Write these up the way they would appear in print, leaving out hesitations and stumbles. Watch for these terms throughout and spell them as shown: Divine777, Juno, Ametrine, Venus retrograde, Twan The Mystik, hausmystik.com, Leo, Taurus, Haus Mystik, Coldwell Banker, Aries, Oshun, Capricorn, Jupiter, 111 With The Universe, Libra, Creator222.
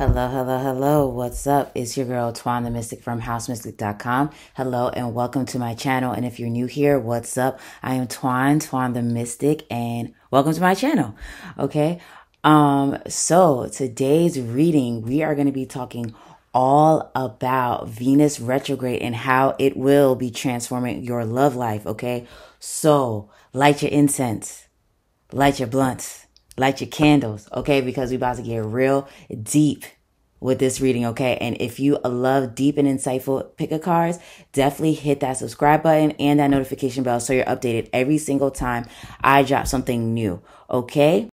Hello, what's up? It's your girl Twan The Mystik from hausmystik.com. Hello and welcome to my channel. And if you're new here, what's up? I am Twan The Mystik, and welcome to my channel. Okay, so today's reading, we are going to be talking all about Venus retrograde and how it will be transforming your love life. Okay, so light your incense, light your blunts, light your candles, okay? Because we're about to get real deep with this reading, okay? And if you love deep and insightful pick a cards, definitely hit that subscribe button and that notification bell so you're updated every single time I drop something new, okay?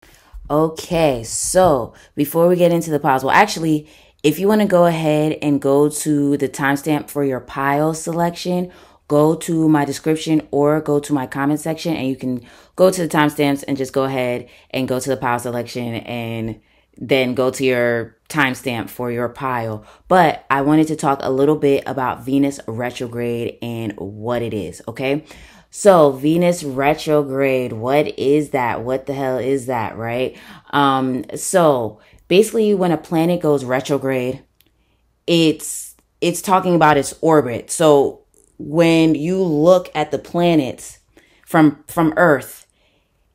Okay, so before we get into the piles, well, actually, if you want to go ahead and go to the timestamp for your pile selection, go to my description or go to my comment section and you can go to the timestamps and just go ahead and go to the pile selection and then go to your timestamp for your pile. But I wanted to talk a little bit about Venus retrograde and what it is, okay? So Venus retrograde, what is that? What the hell is that, right? So basically when a planet goes retrograde, it's talking about its orbit. So when you look at the planets from Earth,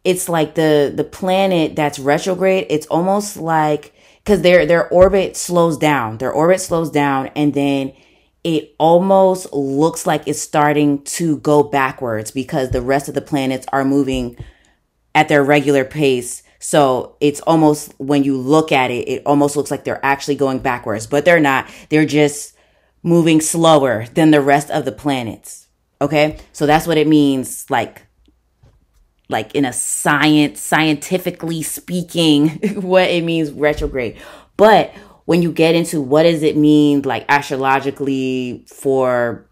it's like the planet that's retrograde, it's almost like, because their orbit slows down, and then it almost looks like it's starting to go backwards because the rest of the planets are moving at their regular pace. So it's almost, when you look at it, it almost looks like they're actually going backwards, but they're not. They're just moving slower than the rest of the planets. Okay, so that's what it means, like in a scientifically speaking, what it means retrograde. But when you get into what does it mean, like astrologically for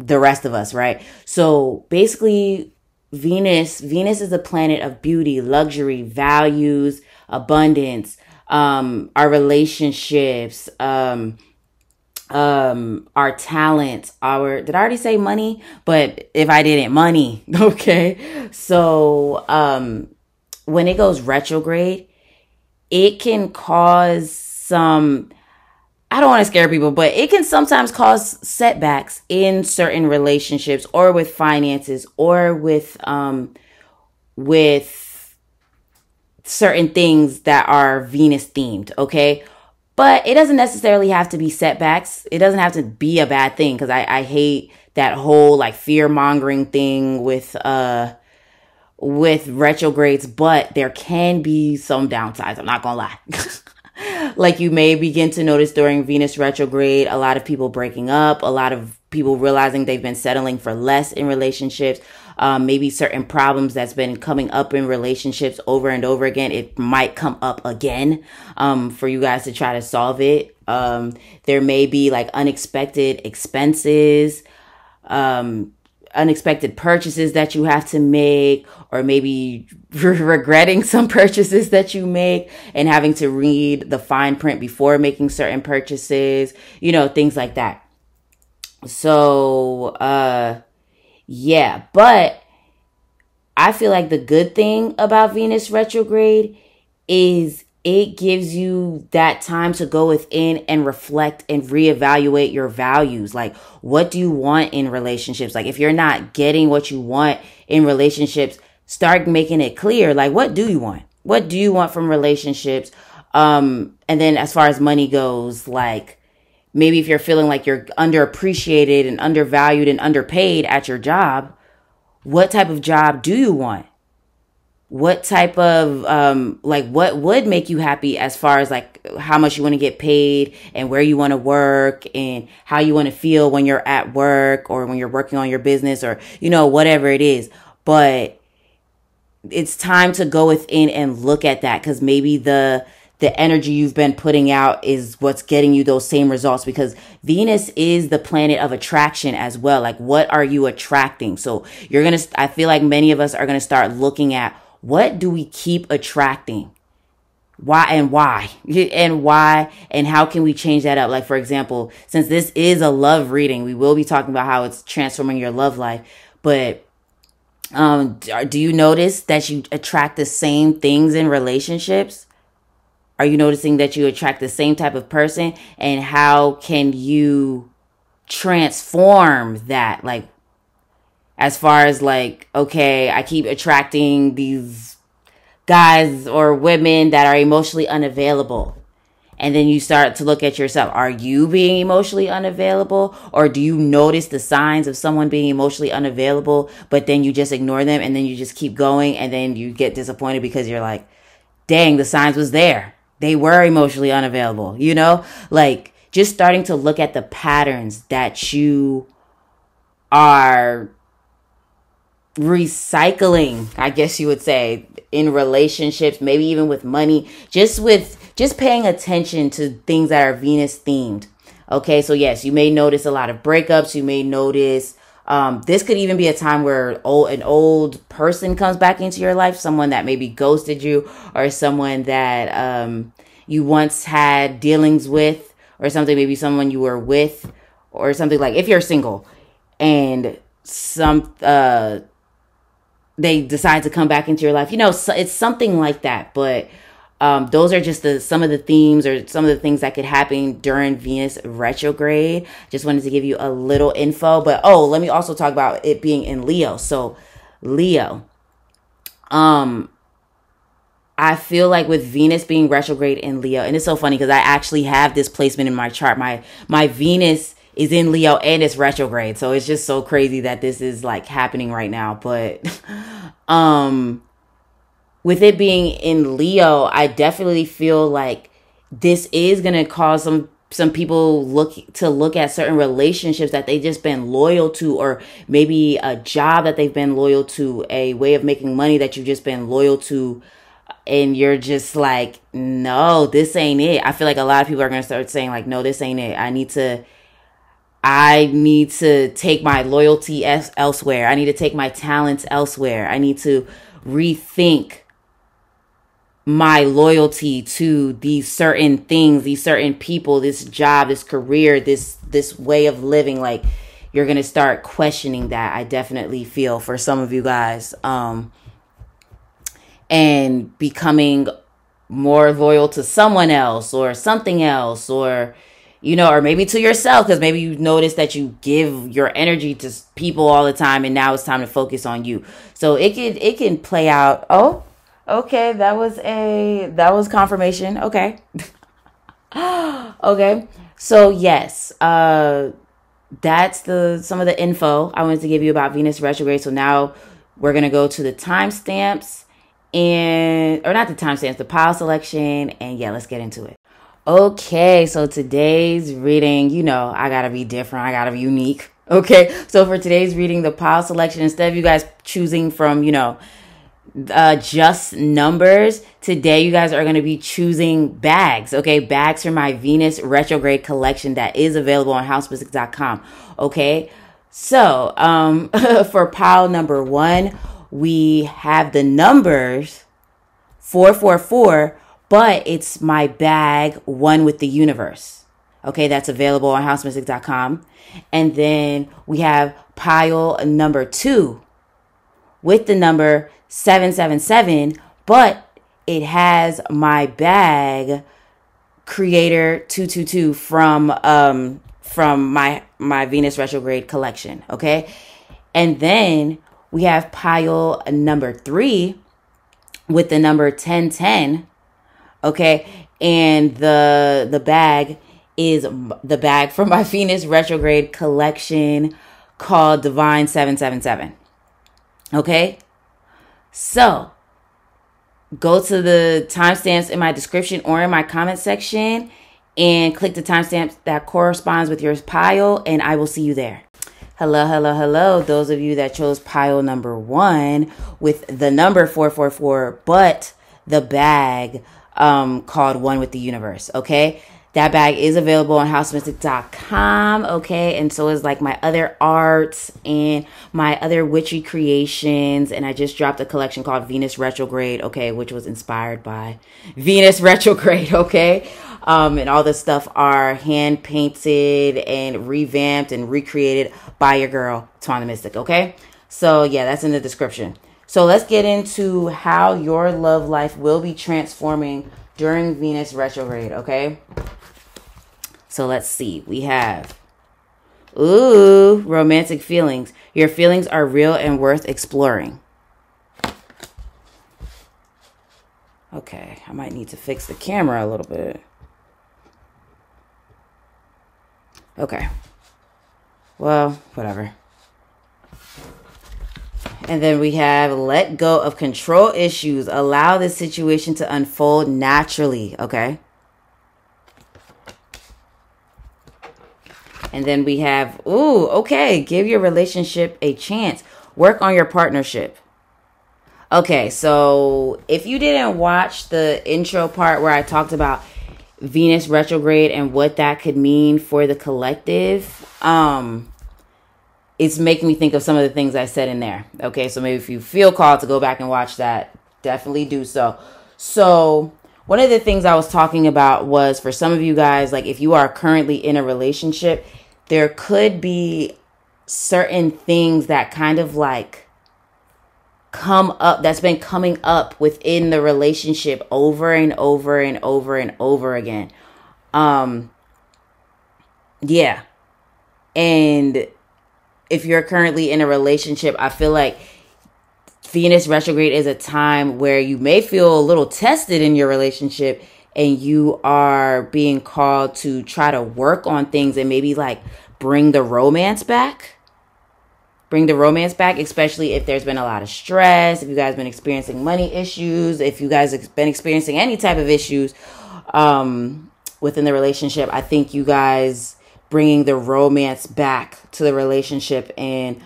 the rest of us, right? So basically, Venus is a planet of beauty, luxury, values, abundance, our relationships, our talents, our, did I already say money? But if I didn't, money. Okay. So, when it goes retrograde, it can cause some, I don't want to scare people, but it can sometimes cause setbacks in certain relationships or with finances or with certain things that are Venus themed. Okay. But it doesn't necessarily have to be setbacks. It doesn't have to be a bad thing, because I hate that whole like fear-mongering thing with retrogrades, but there can be some downsides. I'm not gonna lie. Like, you may begin to notice during Venus retrograde, a lot of people breaking up, a lot of people realizing they've been settling for less in relationships. Maybe certain problems that's been coming up in relationships over and over again, it might come up again for you guys to try to solve it. There may be like unexpected expenses, unexpected purchases that you have to make, or maybe regretting some purchases that you make and having to read the fine print before making certain purchases, you know, things like that. So, yeah, but I feel like the good thing about Venus retrograde is it gives you that time to go within and reflect and reevaluate your values. Like, what do you want in relationships? Like, if you're not getting what you want in relationships, start making it clear. Like, what do you want? What do you want from relationships? And then as far as money goes, like, maybe if you're feeling like you're underappreciated and undervalued and underpaid at your job, what type of job do you want? What type of, like, what would make you happy as far as like how much you want to get paid and where you want to work and how you want to feel when you're at work or when you're working on your business or, you know, whatever it is. But it's time to go within and look at that, because maybe the energy you've been putting out is what's getting you those same results, because Venus is the planet of attraction as well. Like, what are you attracting? So you're going to, I feel like many of us are going to start looking at, what do we keep attracting? Why? And how can we change that up? Like, for example, since this is a love reading, we will be talking about how it's transforming your love life, but do you notice that you attract the same things in relationships? Are you noticing that you attract the same type of person? And how can you transform that? Like, as far as like, okay, I keep attracting these guys or women that are emotionally unavailable. And then you start to look at yourself. Are you being emotionally unavailable? Or do you notice the signs of someone being emotionally unavailable, but then you just ignore them and then you just keep going and then you get disappointed because you're like, dang, the signs was there. They were emotionally unavailable, you know? Like, just starting to look at the patterns that you are recycling, I guess you would say, in relationships, maybe even with money, just paying attention to things that are Venus themed. Okay, so yes, you may notice a lot of breakups. You may notice this could even be a time where an old person comes back into your life, someone that maybe ghosted you or someone that you once had dealings with or something, maybe someone you were with or something, like if you're single and they decide to come back into your life. You know, so it's something like that, but those are just some of the themes or some of the things that could happen during Venus retrograde. Just wanted to give you a little info. But, oh, let me also talk about it being in Leo. So, Leo, I feel like with Venus being retrograde in Leo, and it's so funny because I actually have this placement in my chart. My Venus is in Leo and it's retrograde. So, it's just so crazy that this is, like, happening right now. But, with it being in Leo, I definitely feel like this is going to cause some people to look at certain relationships that they've just been loyal to, or maybe a job that they've been loyal to, a way of making money that you've just been loyal to. And you're just like, no, this ain't it. I feel like a lot of people are going to start saying like, no, this ain't it. I need to take my loyalty elsewhere. I need to take my talents elsewhere. I need to rethink my loyalty to these certain things, these certain people, this job, this career, this way of living. Like, you're gonna start questioning that. I definitely feel for some of you guys, and becoming more loyal to someone else or something else, or, you know, or maybe to yourself, because maybe you notice that you give your energy to people all the time and now it's time to focus on you. So it can play out. Oh, okay, that was confirmation. Okay. Okay. So yes, that's some of the info I wanted to give you about Venus retrograde. So now we're going to go to the timestamps the pile selection, and yeah, let's get into it. Okay, so today's reading, you know, I gotta be different. I gotta be unique. Okay, so for today's reading, the pile selection, instead of you guys choosing from, you know, just numbers, today you guys are going to be choosing bags. Okay, bags from my Venus retrograde collection that is available on hausmystik.com. Okay, so for pile number one, we have the numbers 444. But it's my bag One with the Universe. Okay, that's available on hausmystik.com. And then we have pile number two with the number 777, but it has my bag Creator 222 from my Venus retrograde collection. Okay, and then we have pile number three with the number 1010. Okay, and the bag is the bag from my Venus retrograde collection called Divine 777. Okay, so go to the timestamps in my description or in my comment section and click the timestamp that corresponds with your pile, and I will see you there. Hello, hello, hello, those of you that chose pile number one with the number 444, but the bag called One with the Universe. Okay, that bag is available on hausmystik.com. okay, and so is like my other arts and my other witchy creations, and I just dropped a collection called Venus retrograde, okay, which was inspired by Venus retrograde. Okay, and all this stuff are hand painted and revamped and recreated by your girl Twan The Mystik. Okay, so yeah, that's in the description. So let's get into how your love life will be transforming during Venus retrograde, okay? So let's see. We have, ooh, romantic feelings. Your feelings are real and worth exploring. Okay, I might need to fix the camera a little bit. Okay. Well, whatever. And then we have let go of control issues. Allow this situation to unfold naturally, okay? And then we have, ooh, okay, give your relationship a chance. Work on your partnership. Okay, so if you didn't watch the intro part where I talked about Venus retrograde and what that could mean for the collective, it's making me think of some of the things I said in there. Okay, so maybe if you feel called to go back and watch that, definitely do so. So one of the things I was talking about was, for some of you guys, like if you are currently in a relationship, there could be certain things that kind of like come up, that's been coming up within the relationship over and over and over and over again. Yeah. And if you're currently in a relationship, I feel like Venus retrograde is a time where you may feel a little tested in your relationship and you are being called to try to work on things and maybe like bring the romance back. Bring the romance back, especially if there's been a lot of stress, if you guys been experiencing money issues, if you guys have been experiencing any type of issues within the relationship. I think you guys bringing the romance back to the relationship and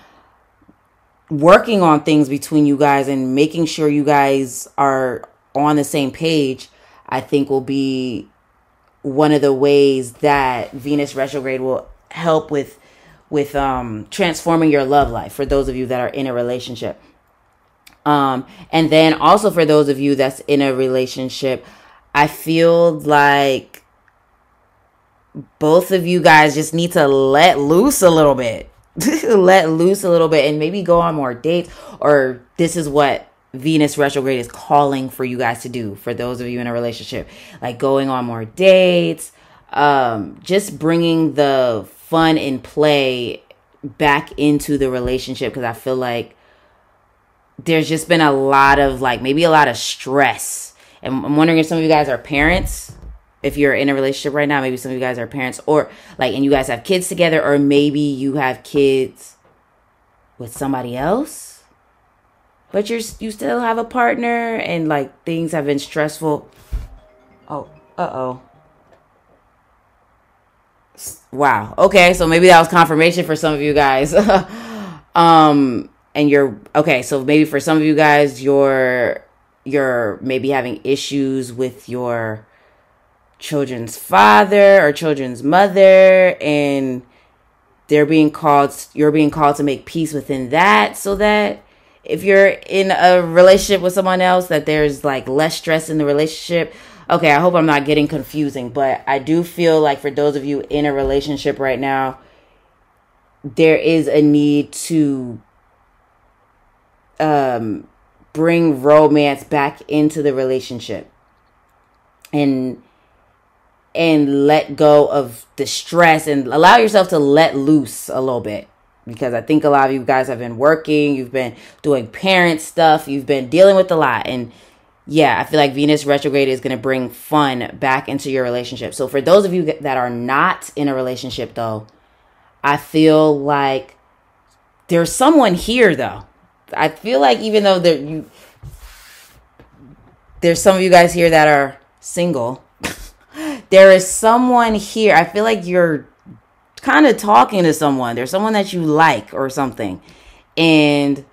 working on things between you guys and making sure you guys are on the same page, I think will be one of the ways that Venus retrograde will help with transforming your love life for those of you that are in a relationship. And then also for those of you that's in a relationship, I feel like both of you guys just need to let loose a little bit. Let loose a little bit and maybe go on more dates, or this is what Venus retrograde is calling for you guys to do for those of you in a relationship, like going on more dates, just bringing the fun and play back into the relationship, because I feel like there's just been a lot of like maybe a lot of stress. And I'm wondering if some of you guys are parents. If you're in a relationship right now, maybe some of you guys are parents, or like, and you guys have kids together, or maybe you have kids with somebody else, but you still have a partner and like things have been stressful. Oh, uh-oh. Wow. Okay. So maybe that was confirmation for some of you guys. And you're okay. So maybe for some of you guys, you're maybe having issues with your children's father or children's mother, and you're being called to make peace within that, so that if you're in a relationship with someone else, that there's like less stress in the relationship. Okay, I hope I'm not getting confusing, but I do feel like for those of you in a relationship right now, there is a need to bring romance back into the relationship and let go of the stress and allow yourself to let loose a little bit. Because I think a lot of you guys have been working, you've been doing parent stuff, you've been dealing with a lot, and yeah, I feel like Venus retrograde is going to bring fun back into your relationship. So for those of you that are not in a relationship, though, I feel like there's someone here, though. I feel like even though there's some of you guys here that are single, there is someone here. I feel like you're kind of talking to someone. There's someone that you like or something. And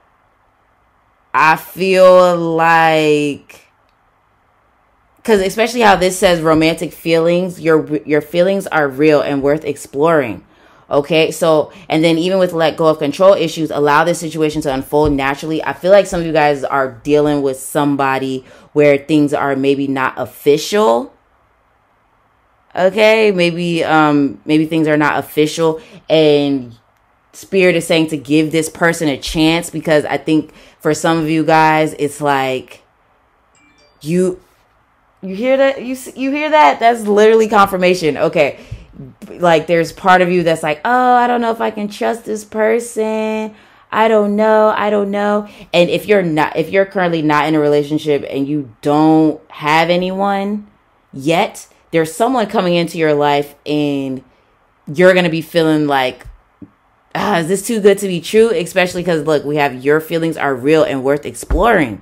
I feel like, because especially how this says romantic feelings, your feelings are real and worth exploring. Okay, so, and then even with let go of control issues, allow this situation to unfold naturally. I feel like some of you guys are dealing with somebody where things are maybe not official. Okay, maybe things are not official, and Spirit is saying to give this person a chance, because I think for some of you guys, it's like You hear that? You hear that? That's literally confirmation. Okay. Like, there's part of you that's like, oh, I don't know if I can trust this person. I don't know. And if you're currently not in a relationship and you don't have anyone yet, there's someone coming into your life and you're going to be feeling like, ah, is this too good to be true? Especially because, look, we have your feelings are real and worth exploring.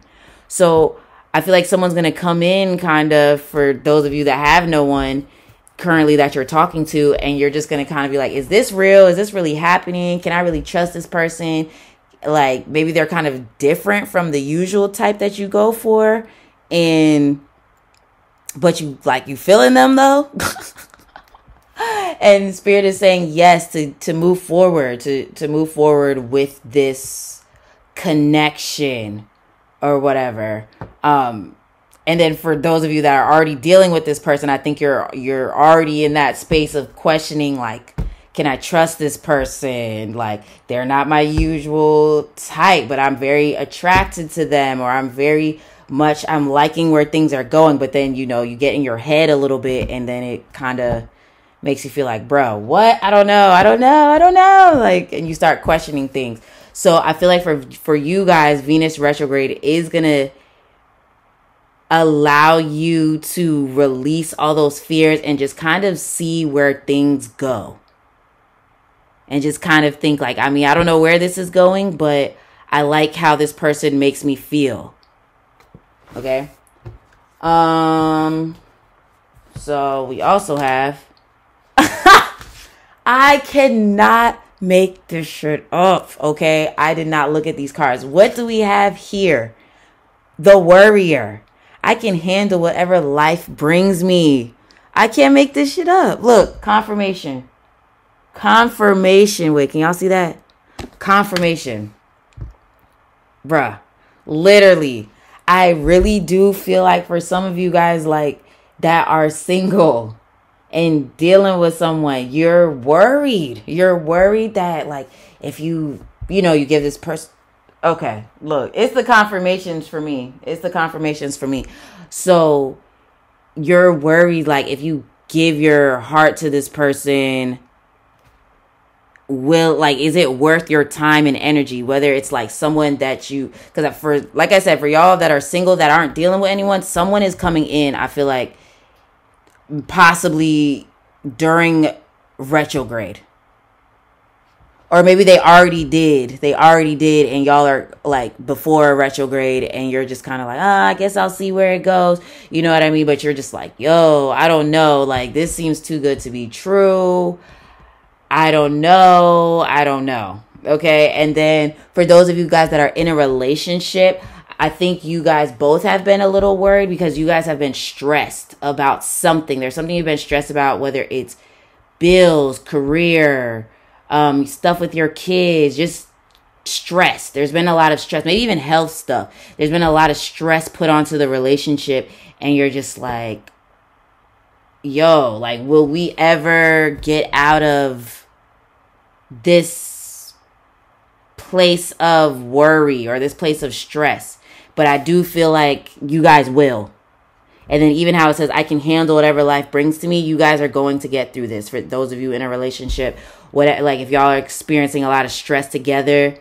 So I feel like someone's going to come in, kind of, for those of you that have no one currently that you're talking to, and you're just going to kind of be like, is this real? Is this really happening? Can I really trust this person? Like, maybe they're kind of different from the usual type that you go for, and but you feeling them though. And Spirit is saying yes to move forward with this connection or whatever. And then for those of you that are already dealing with this person, I think you're already in that space of questioning, like, can I trust this person? Like, they're not my usual type, but I'm very attracted to them, or I'm liking where things are going. But then, you know, you get in your head a little bit, and then it kind of makes you feel like, bro, what? I don't know. Like, and you start questioning things. So I feel like for you guys, Venus retrograde is going to allow you to release all those fears and just kind of see where things go, and just kind of think like, I mean, I don't know where this is going, but I like how this person makes me feel. Okay. So we also have, I cannot make this shit up. Okay. I did not look at these cards. What do we have here? The Warrior. I can handle whatever life brings me. I can't make this shit up. Look, confirmation. Confirmation. Wait, can y'all see that? Confirmation. Bruh. Literally. I really do feel like for some of you guys, like, that are single and dealing with someone, you're worried. You're worried that, like, if you give this person. Okay, look, it's the confirmations for me. So you're worried, like, if you give your heart to this person, will, like, is it worth your time and energy? Whether it's like someone that you, because for, like I said, for y'all that are single that aren't dealing with anyone, someone is coming in, I feel like, possibly during retrograde. Or maybe they already did, and y'all are, like, before retrograde, and you're just kind of like, I guess I'll see where it goes. You know what I mean? But you're just like, yo, I don't know. Like, this seems too good to be true. I don't know. Okay? And then for those of you guys that are in a relationship, I think you guys both have been a little worried because you guys have been stressed about something. There's something you've been stressed about, whether it's bills, career, stuff with your kids, just stress. There's been a lot of stress, maybe even health stuff. There's been a lot of stress put onto the relationship, and you're just like, yo, like, will we ever get out of this place of worry or this place of stress? But I do feel like you guys will. And then even how it says, I can handle whatever life brings to me. You guys are going to get through this. For those of you in a relationship, like, if y'all are experiencing a lot of stress together,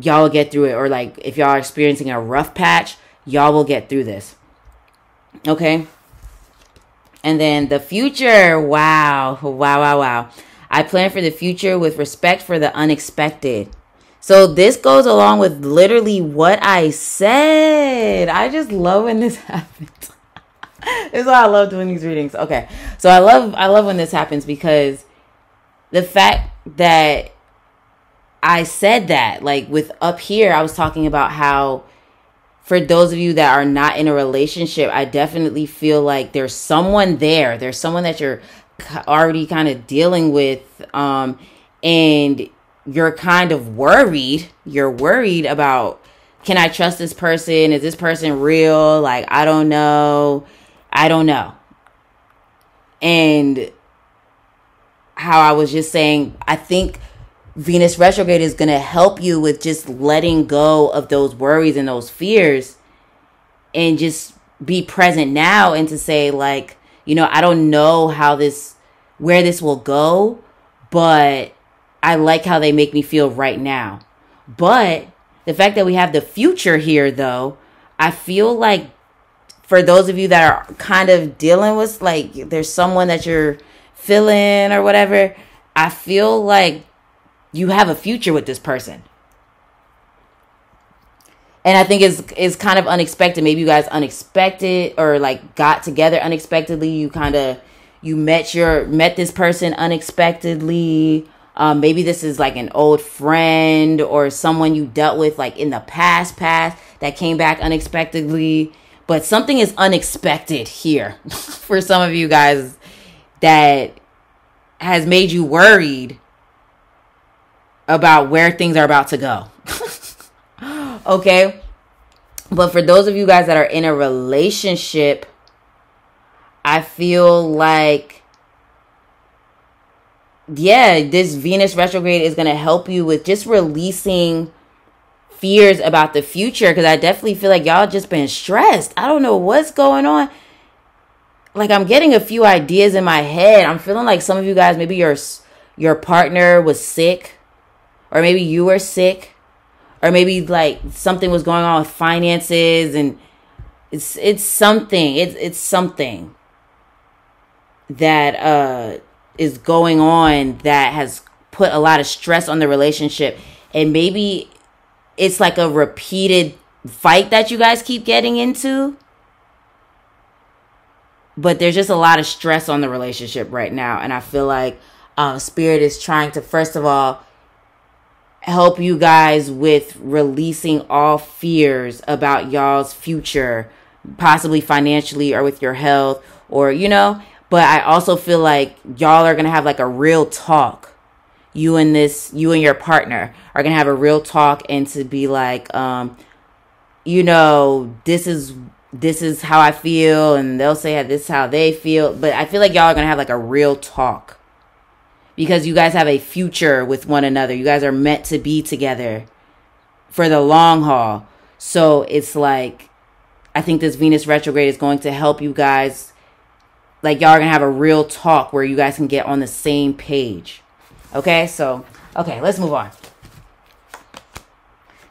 y'all will get through it. Or, like, if y'all are experiencing a rough patch, y'all will get through this. Okay? And then the future. Wow. I plan for the future with respect for the unexpected. So this goes along with literally what I said. I just love when this happens. This is why I love doing these readings. Okay. So I love when this happens, because the fact that I said that, like, with up here, I was talking about how for those of you that are not in a relationship, I definitely feel like there's someone there. There's someone that you're already kind of dealing with, and you're kind of worried. You're worried about, can I trust this person? Is this person real? Like, I don't know. And how I was just saying, I think Venus retrograde is going to help you with just letting go of those worries and those fears, and just be present now and to say, like, you know, I don't know how this, where this will go, but I like how they make me feel right now. But the fact that we have the future here, though, I feel like for those of you that are kind of dealing with, like, there's someone that you're feeling or whatever, I feel like you have a future with this person. And I think it's kind of unexpected. Maybe you guys unexpected or like got together unexpectedly. You kind of, you met this person unexpectedly. Maybe this is like an old friend or someone you dealt with like in the past that came back unexpectedly. But something is unexpected here for some of you guys that has made you worried about where things are about to go. Okay, but for those of you guys that are in a relationship, I feel like, yeah, this Venus retrograde is going to help you with just releasing fears about the future, because I definitely feel like y'all just been stressed. I don't know what's going on. Like, I'm getting a few ideas in my head. I'm feeling like some of you guys, maybe your partner was sick, or maybe you were sick. Or maybe like something was going on with finances, and it's something that is going on that has put a lot of stress on the relationship. And maybe it's like a repeated fight that you guys keep getting into. But there's just a lot of stress on the relationship right now. And I feel like Spirit is trying to, first of all, help you guys with releasing all fears about y'all's future, possibly financially or with your health, or, you know, but I also feel like y'all are going to have like a real talk. You and your partner are going to have a real talk, and to be like, you know, this is how I feel. And they'll say this is how they feel. But I feel like y'all are going to have like a real talk, because you guys have a future with one another. You guys are meant to be together for the long haul. So it's like, I think this Venus retrograde is going to help you guys. Like, y'all are going to have a real talk where you guys can get on the same page. Okay, so, okay, let's move on.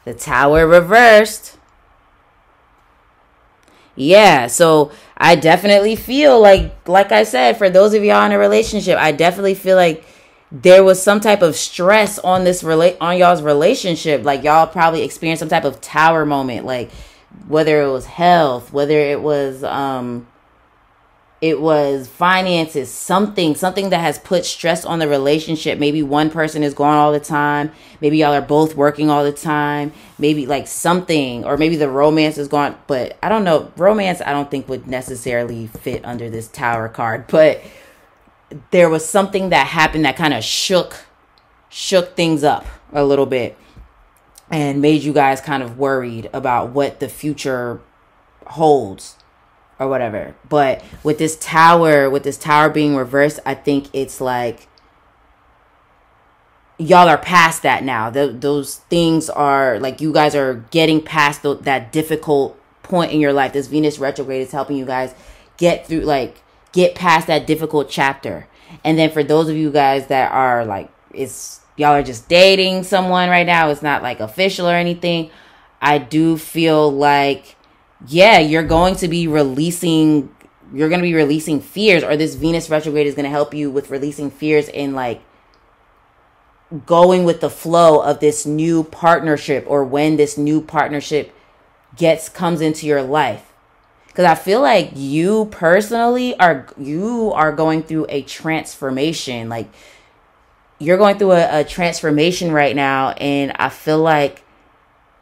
The Tower reversed. Yeah, so I definitely feel like I said, for those of y'all in a relationship, I definitely feel like there was some type of stress on this on y'all's relationship. Like, y'all probably experienced some type of tower moment, like whether it was health, whether it was finances, something that has put stress on the relationship. Maybe one person is gone all the time. Maybe y'all are both working all the time. Maybe like something, or maybe the romance is gone. But I don't know. Romance, I don't think would necessarily fit under this Tower card. But there was something that happened that kind of shook things up a little bit and made you guys kind of worried about what the future holds. Or whatever. But with this tower being reversed, I think it's like y'all are past that now. Those things are like, you guys are getting past that difficult point in your life. This Venus retrograde is helping you guys get through, like, get past that difficult chapter. And then for those of you guys that are like, it's, y'all are just dating someone right now, it's not like official or anything, I do feel like, yeah, you're going to be releasing fears, or this Venus retrograde is going to help you with releasing fears and like going with the flow of this new partnership, or when this new partnership comes into your life. Because I feel like you personally you are going through a transformation. Like, you're going through a transformation right now. And I feel like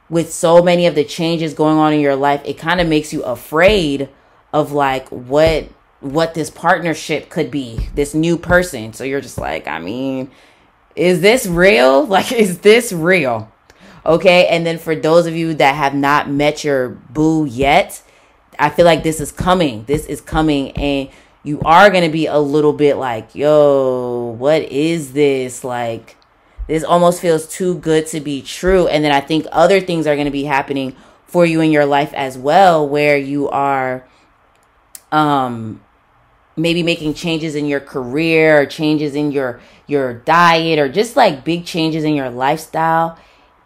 with so many of the changes going on in your life, it kind of makes you afraid of like what this partnership could be, this new person. So you're just like, I mean, is this real? Like, is this real? Okay. And then for those of you that have not met your boo yet, I feel like this is coming. This is coming. And you are going to be a little bit like, yo, what is this? Like, this almost feels too good to be true. And then I think other things are going to be happening for you in your life as well, where you are maybe making changes in your career or changes in your diet or just like big changes in your lifestyle.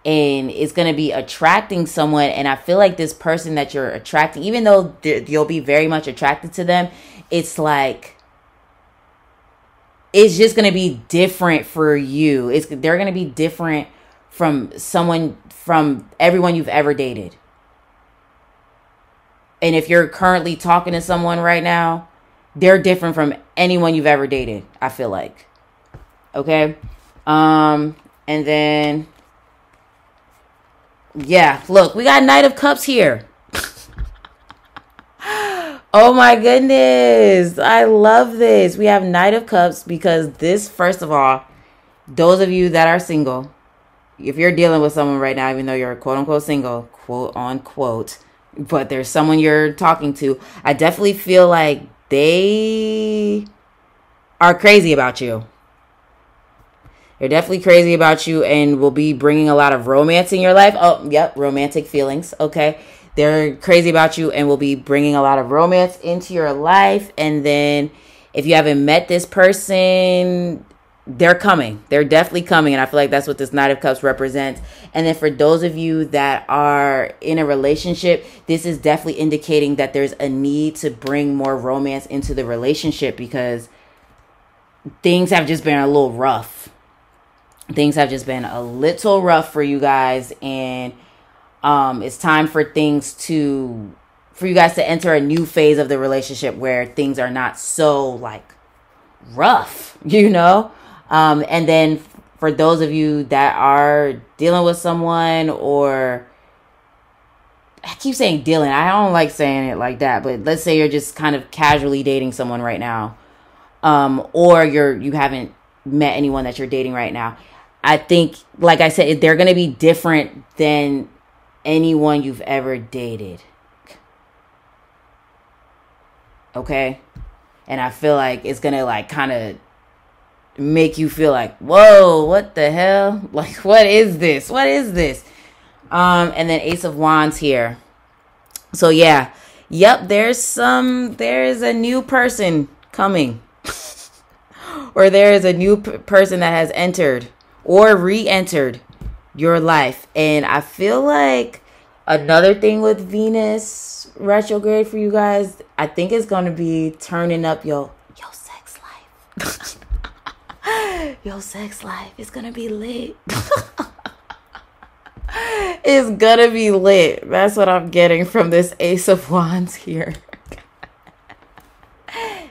And it's going to be attracting someone. And I feel like this person that you're attracting, even though you'll be very much attracted to them, it's like, it's just going to be different for you. They're going to be different from everyone you've ever dated. And if you're currently talking to someone right now, they're different from anyone you've ever dated, I feel like. Okay. And then, yeah, look, we got Knight of Cups here. Oh my goodness. I love this. We have Knight of Cups because this, first of all, those of you that are single, if you're dealing with someone right now, even though you're quote unquote single, quote unquote, but there's someone you're talking to, I definitely feel like they are crazy about you. They're definitely crazy about you and will be bringing a lot of romance in your life. Oh, yep. Romantic feelings. Okay. They're crazy about you and will be bringing a lot of romance into your life. And then if you haven't met this person, they're coming. They're definitely coming. And I feel like that's what this Knight of Cups represents. And then for those of you that are in a relationship, this is definitely indicating that there's a need to bring more romance into the relationship because things have just been a little rough. Things have just been a little rough for you guys. And it's time for for you guys to enter a new phase of the relationship where things are not so like rough, you know? And then for those of you that are dealing with someone, or I keep saying dealing, I don't like saying it like that, but let's say you're just kind of casually dating someone right now. Or you haven't met anyone that you're dating right now. I think, like I said, they're going to be different than anyone you've ever dated. Okay. And I feel like it's going to like kind of make you feel like, whoa, what the hell? Like, what is this? What is this? And then Ace of Wands here. So yeah. Yep. There is a new person coming. Or there is a new person that has entered or re-entered your life. And I feel like another thing with Venus retrograde for you guys, I think it's going to be turning up your sex life. Your sex life is going to be lit. It's going to be lit. That's what I'm getting from this Ace of Wands here.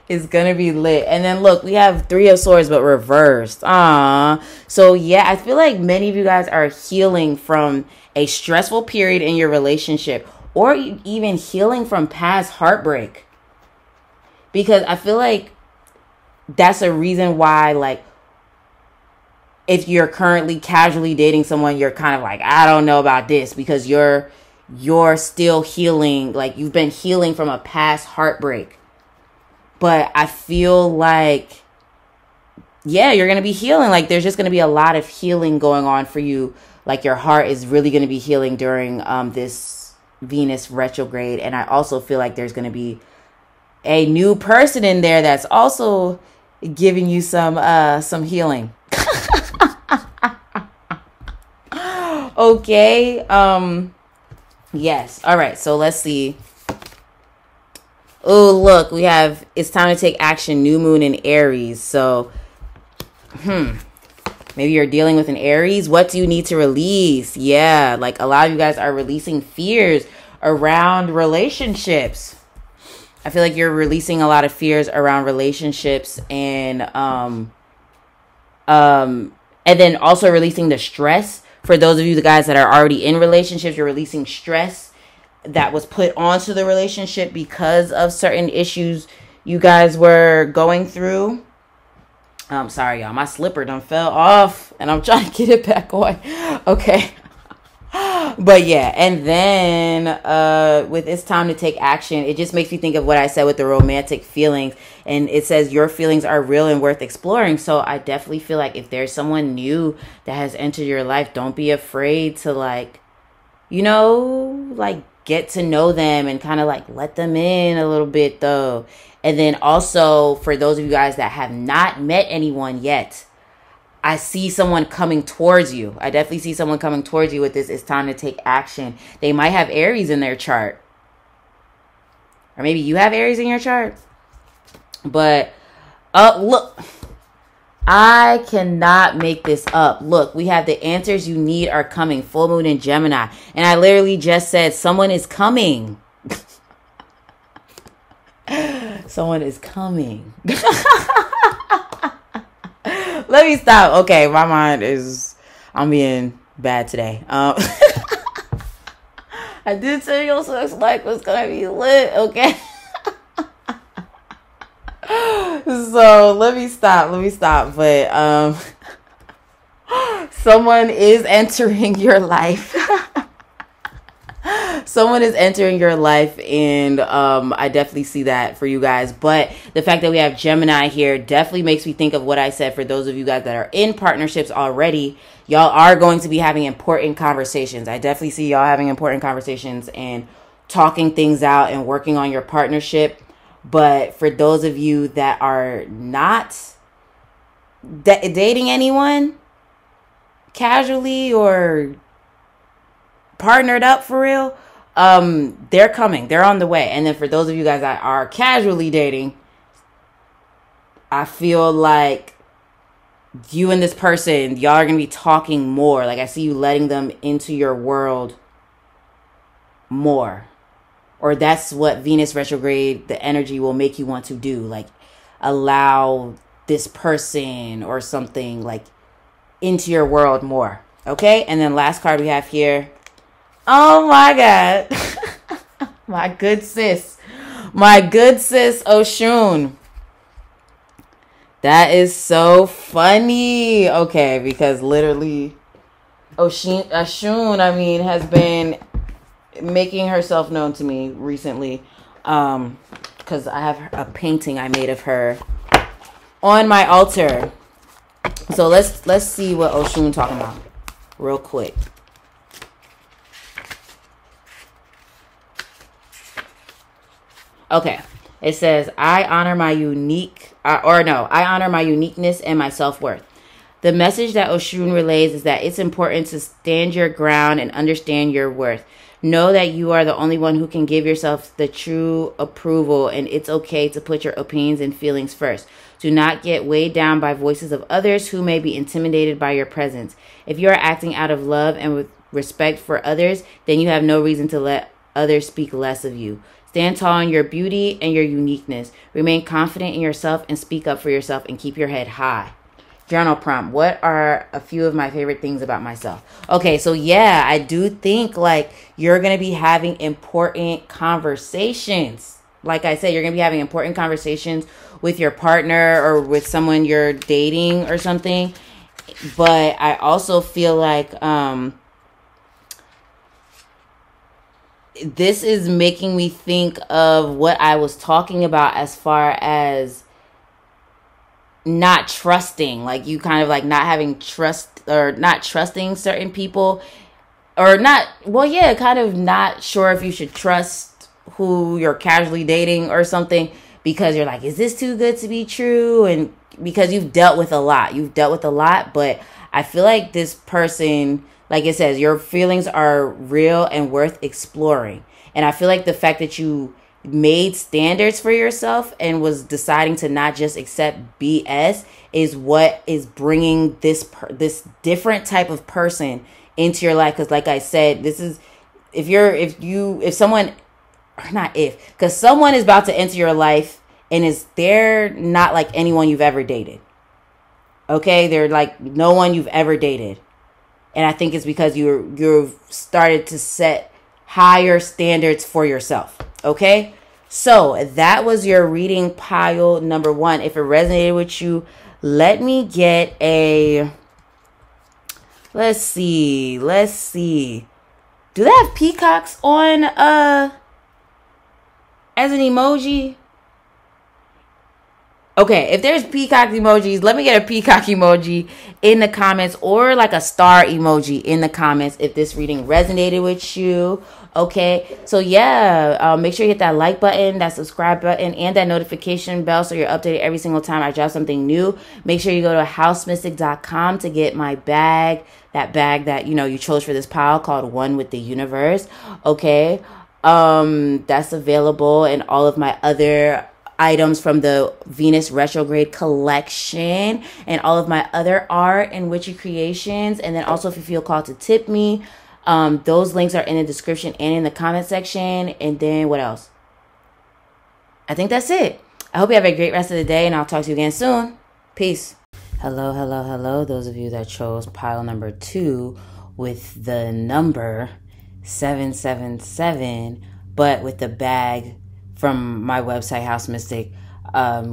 It's going to be lit. And then look, we have Three of Swords, but reversed. So yeah, I feel like many of you guys are healing from a stressful period in your relationship, or even healing from past heartbreak. Because I feel like that's a reason why, like, if you're currently casually dating someone, you're kind of like, I don't know about this, because you're still healing. Like, you've been healing from a past heartbreak. But I feel like, yeah, you're going to be healing. Like, there's just going to be a lot of healing going on for you. Like, your heart is really going to be healing during this Venus retrograde. And I also feel like there's going to be a new person in there that's also giving you some healing. Okay. Yes. All right. So let's see. Oh, look, we have, it's time to take action, new moon in Aries. So, maybe you're dealing with an Aries. What do you need to release? Yeah, like a lot of you guys are releasing fears around relationships. I feel like you're releasing a lot of fears around relationships, and then also releasing the stress. For those of you guys that are already in relationships, you're releasing stress that was put onto the relationship because of certain issues you guys were going through. I'm sorry, y'all. My slipper done fell off and I'm trying to get it back on. Okay. But yeah. And then with It's Time to Take Action, it just makes me think of what I said with the romantic feelings. And it says your feelings are real and worth exploring. So I definitely feel like if there's someone new that has entered your life, don't be afraid to, like, you know, like, get to know them and kind of like let them in a little bit though. And then also for those of you guys that have not met anyone yet, I see someone coming towards you. I definitely see someone coming towards you with this. It's time to take action. They might have Aries in their chart. Or maybe you have Aries in your chart. But look, I cannot make this up. Look, we have the answers you need are coming. Full moon in Gemini. And I literally just said someone is coming. Someone is coming. Let me stop. Okay, my mind is... I'm being bad today. I did tell you also it's like was going to be lit, okay? So, let me stop. But, someone is entering your life. Someone is entering your life, and I definitely see that for you guys. But the fact that we have Gemini here definitely makes me think of what I said. For those of you guys that are in partnerships already, y'all are going to be having important conversations. I definitely see y'all having important conversations and talking things out and working on your partnership. But for those of you that are not dating anyone casually or partnered up for real, they're coming. They're on the way. And then for those of you guys that are casually dating, I feel like you and this person, y'all are going to be talking more. Like I see you letting them into your world more. Or that's what Venus retrograde, the energy will make you want to do. Like allow this person or something like into your world more. Okay. And then last card we have here. Oh my God. My good sis. My good sis Oshun. That is so funny. Okay, because literally Oshun, I mean, has been making herself known to me recently. Because I have a painting I made of her on my altar. So let's see what Oshun talking about real quick. Okay, it says, I honor my uniqueness and my self-worth. The message that Oshun relays is that it's important to stand your ground and understand your worth. Know that you are the only one who can give yourself the true approval, and it's okay to put your opinions and feelings first. Do not get weighed down by voices of others who may be intimidated by your presence. If you are acting out of love and with respect for others, then you have no reason to let others speak less of you. Stand tall in your beauty and your uniqueness. Remain confident in yourself and speak up for yourself and keep your head high. Journal prompt. What are a few of my favorite things about myself? Okay, so yeah, I do think like you're going to be having important conversations. Like I said, you're going to be having important conversations with your partner or with someone you're dating or something. But I also feel like... this is making me think of what I was talking about as far as not trusting, like you kind of like not having trust or not trusting certain people or not. Well, yeah, kind of not sure if you should trust who you're casually dating or something because you're like, is this too good to be true? And because you've dealt with a lot, but I feel like this person... Like it says, your feelings are real and worth exploring. And I feel like the fact that you made standards for yourself and was deciding to not just accept BS is what is bringing this different type of person into your life. Because like I said, this is because someone is about to enter your life and they're not like anyone you've ever dated. Okay, they're like no one you've ever dated. And I think it's because you've started to set higher standards for yourself. Okay? So that was your reading pile number one. If it resonated with you, let me get a... Let's see. Do they have peacocks on as an emoji? Okay, if there's peacock emojis, let me get a peacock emoji in the comments, or like a star emoji in the comments if this reading resonated with you. Okay, so yeah, make sure you hit that like button, that subscribe button, and that notification bell so you're updated every single time I drop something new. Make sure you go to hausmystik.com to get my bag that, you know, you chose for this pile called One with the Universe. Okay, that's available, and all of my other items from the Venus retrograde collection, and all of my other art and witchy creations. And then also, if you feel called to tip me, those links are in the description and in the comment section. And then what else? I think that's it. I hope you have a great rest of the day, and I'll talk to you again soon. Peace. Hello, hello, hello. Those of you that chose pile number 2 with the number 777, but with the bag from my website, Haus Mystik,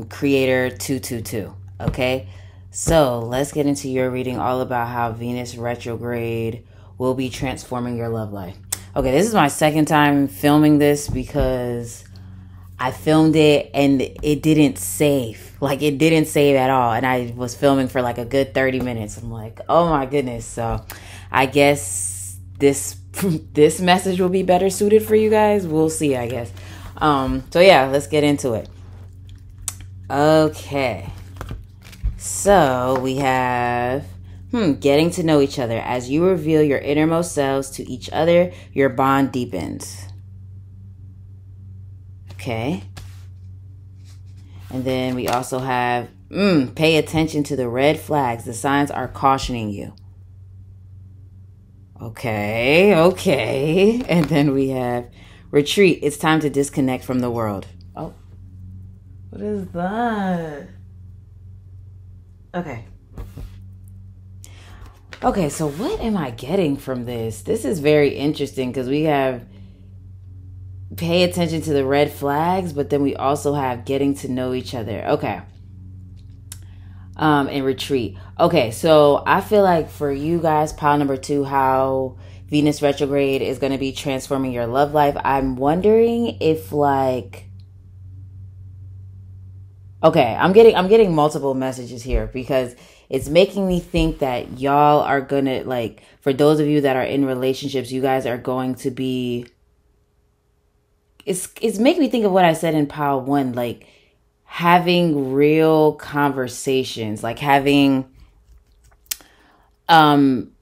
creator 222. Okay, so let's get into your reading all about how Venus retrograde will be transforming your love life. Okay, this is my second time filming this because I filmed it and it didn't save. Like, it didn't save at all. And I was filming for like a good 30 minutes. I'm like, oh my goodness. So I guess this message will be better suited for you guys. We'll see, I guess. So yeah, let's get into it. Okay. So we have getting to know each other. As you reveal your innermost selves to each other, your bond deepens. Okay. And then we also have, pay attention to the red flags. The signs are cautioning you. Okay. Okay. And then we have retreat. It's time to disconnect from the world. Oh, what is that? Okay. Okay, so what am I getting from this? This is very interesting because we have pay attention to the red flags, but then we also have getting to know each other. Okay. And retreat. Okay, so I feel like for you guys, pile number 2, how Venus retrograde is going to be transforming your love life. I'm wondering if, like, okay, I'm getting multiple messages here because it's making me think that y'all are going to, like, for those of you that are in relationships, you guys are going to be, it's making me think of what I said in pile 1, like having real conversations, like having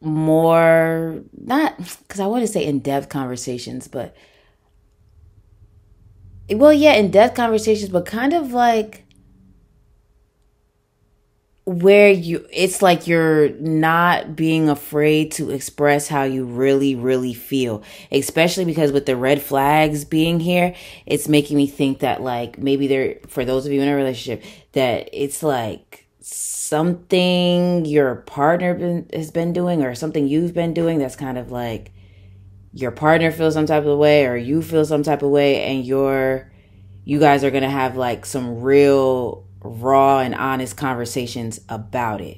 more, not because I want to say in-depth conversations, but well, yeah, in-depth conversations, but kind of like where you, it's like you're not being afraid to express how you really, really feel, especially because with the red flags being here, it's making me think that, like, maybe there, for those of you in a relationship, that it's like something your partner has been doing, or something you've been doing that's kind of like your partner feels some type of way, or you feel some type of way, and you guys are gonna have like some real raw and honest conversations about it.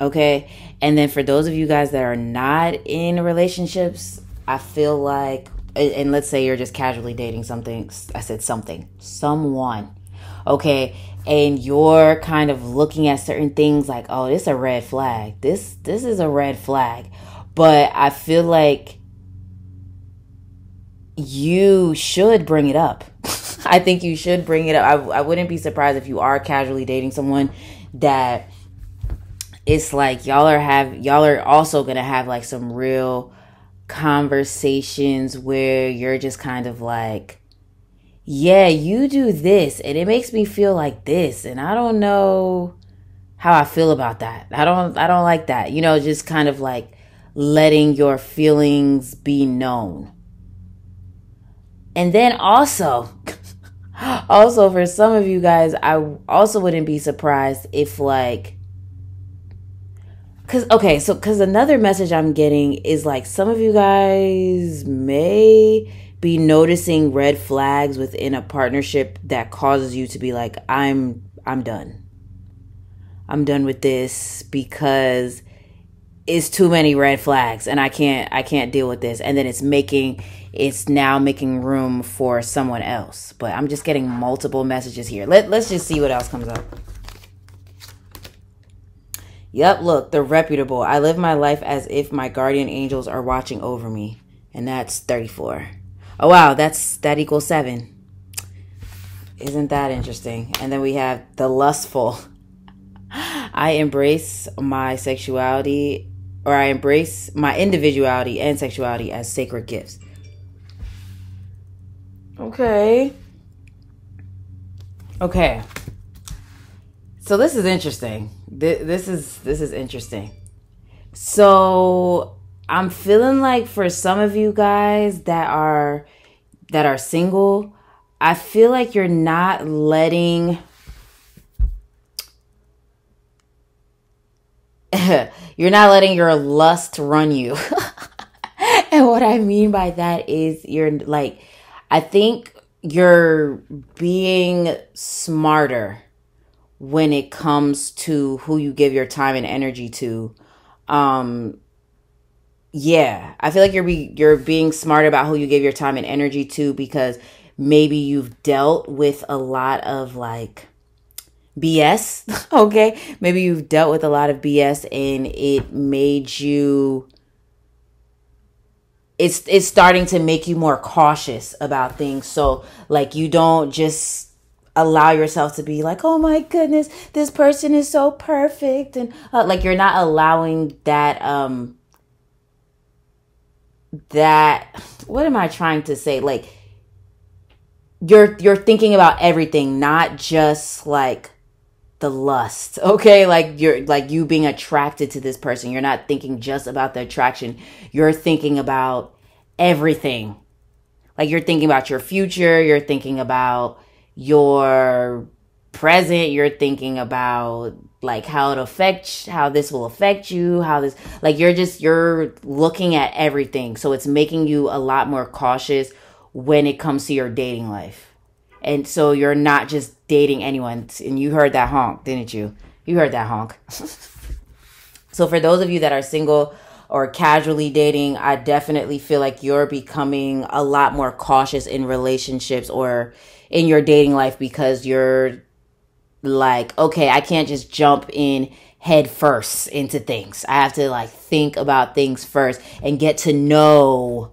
Okay, and then for those of you guys that are not in relationships, I feel like, and let's say you're just casually dating something, I said something, someone, okay, and you're kind of looking at certain things like, oh, this is a red flag. This is a red flag. But I feel like you should bring it up. I think you should bring it up. I wouldn't be surprised if you are casually dating someone that it's like y'all are also going to have like some real conversations where you're just kind of like, yeah, you do this and it makes me feel like this, and I don't know how I feel about that. I don't like that. You know, just kind of like letting your feelings be known. And then also for some of you guys, I also wouldn't be surprised if, like, cuz another message I'm getting is like some of you guys may be noticing red flags within a partnership that causes you to be like, I'm done with this, because it's too many red flags and I can't deal with this. And then it's now making room for someone else. But I'm just getting multiple messages here. Let's just see what else comes up. Yep, look, the reputable. I live my life as if my guardian angels are watching over me. And that's 34. Oh, wow, that equals 7. Isn't that interesting? And then we have the lustful. I embrace my individuality and sexuality as sacred gifts. Okay. So this is interesting. This is interesting. So I'm feeling like for some of you guys that are single, I feel like you're not letting your lust run you. And what I mean by that is you're like, I think you're being smarter when it comes to who you give your time and energy to. Yeah, I feel like you're being smart about who you give your time and energy to, because maybe you've dealt with a lot of like BS. Okay, maybe you've dealt with a lot of BS, and it made you. It's starting to make you more cautious about things. So like you don't just allow yourself to be like, oh my goodness, this person is so perfect, and like you're not allowing that. What am I trying to say? Like you're thinking about everything, not just like the lust. Okay, like you being attracted to this person, you're not thinking just about the attraction, you're thinking about everything. Like you're thinking about your future, you're thinking about your present, you're thinking about like how this will affect you, like you're looking at everything. So it's making you a lot more cautious when it comes to your dating life. And so you're not just dating anyone. And you heard that honk, didn't you? You heard that honk. So for those of you that are single or casually dating, I definitely feel like you're becoming a lot more cautious in relationships or in your dating life, because you're like, okay, I can't just jump in head first into things. I have to like think about things first and get to know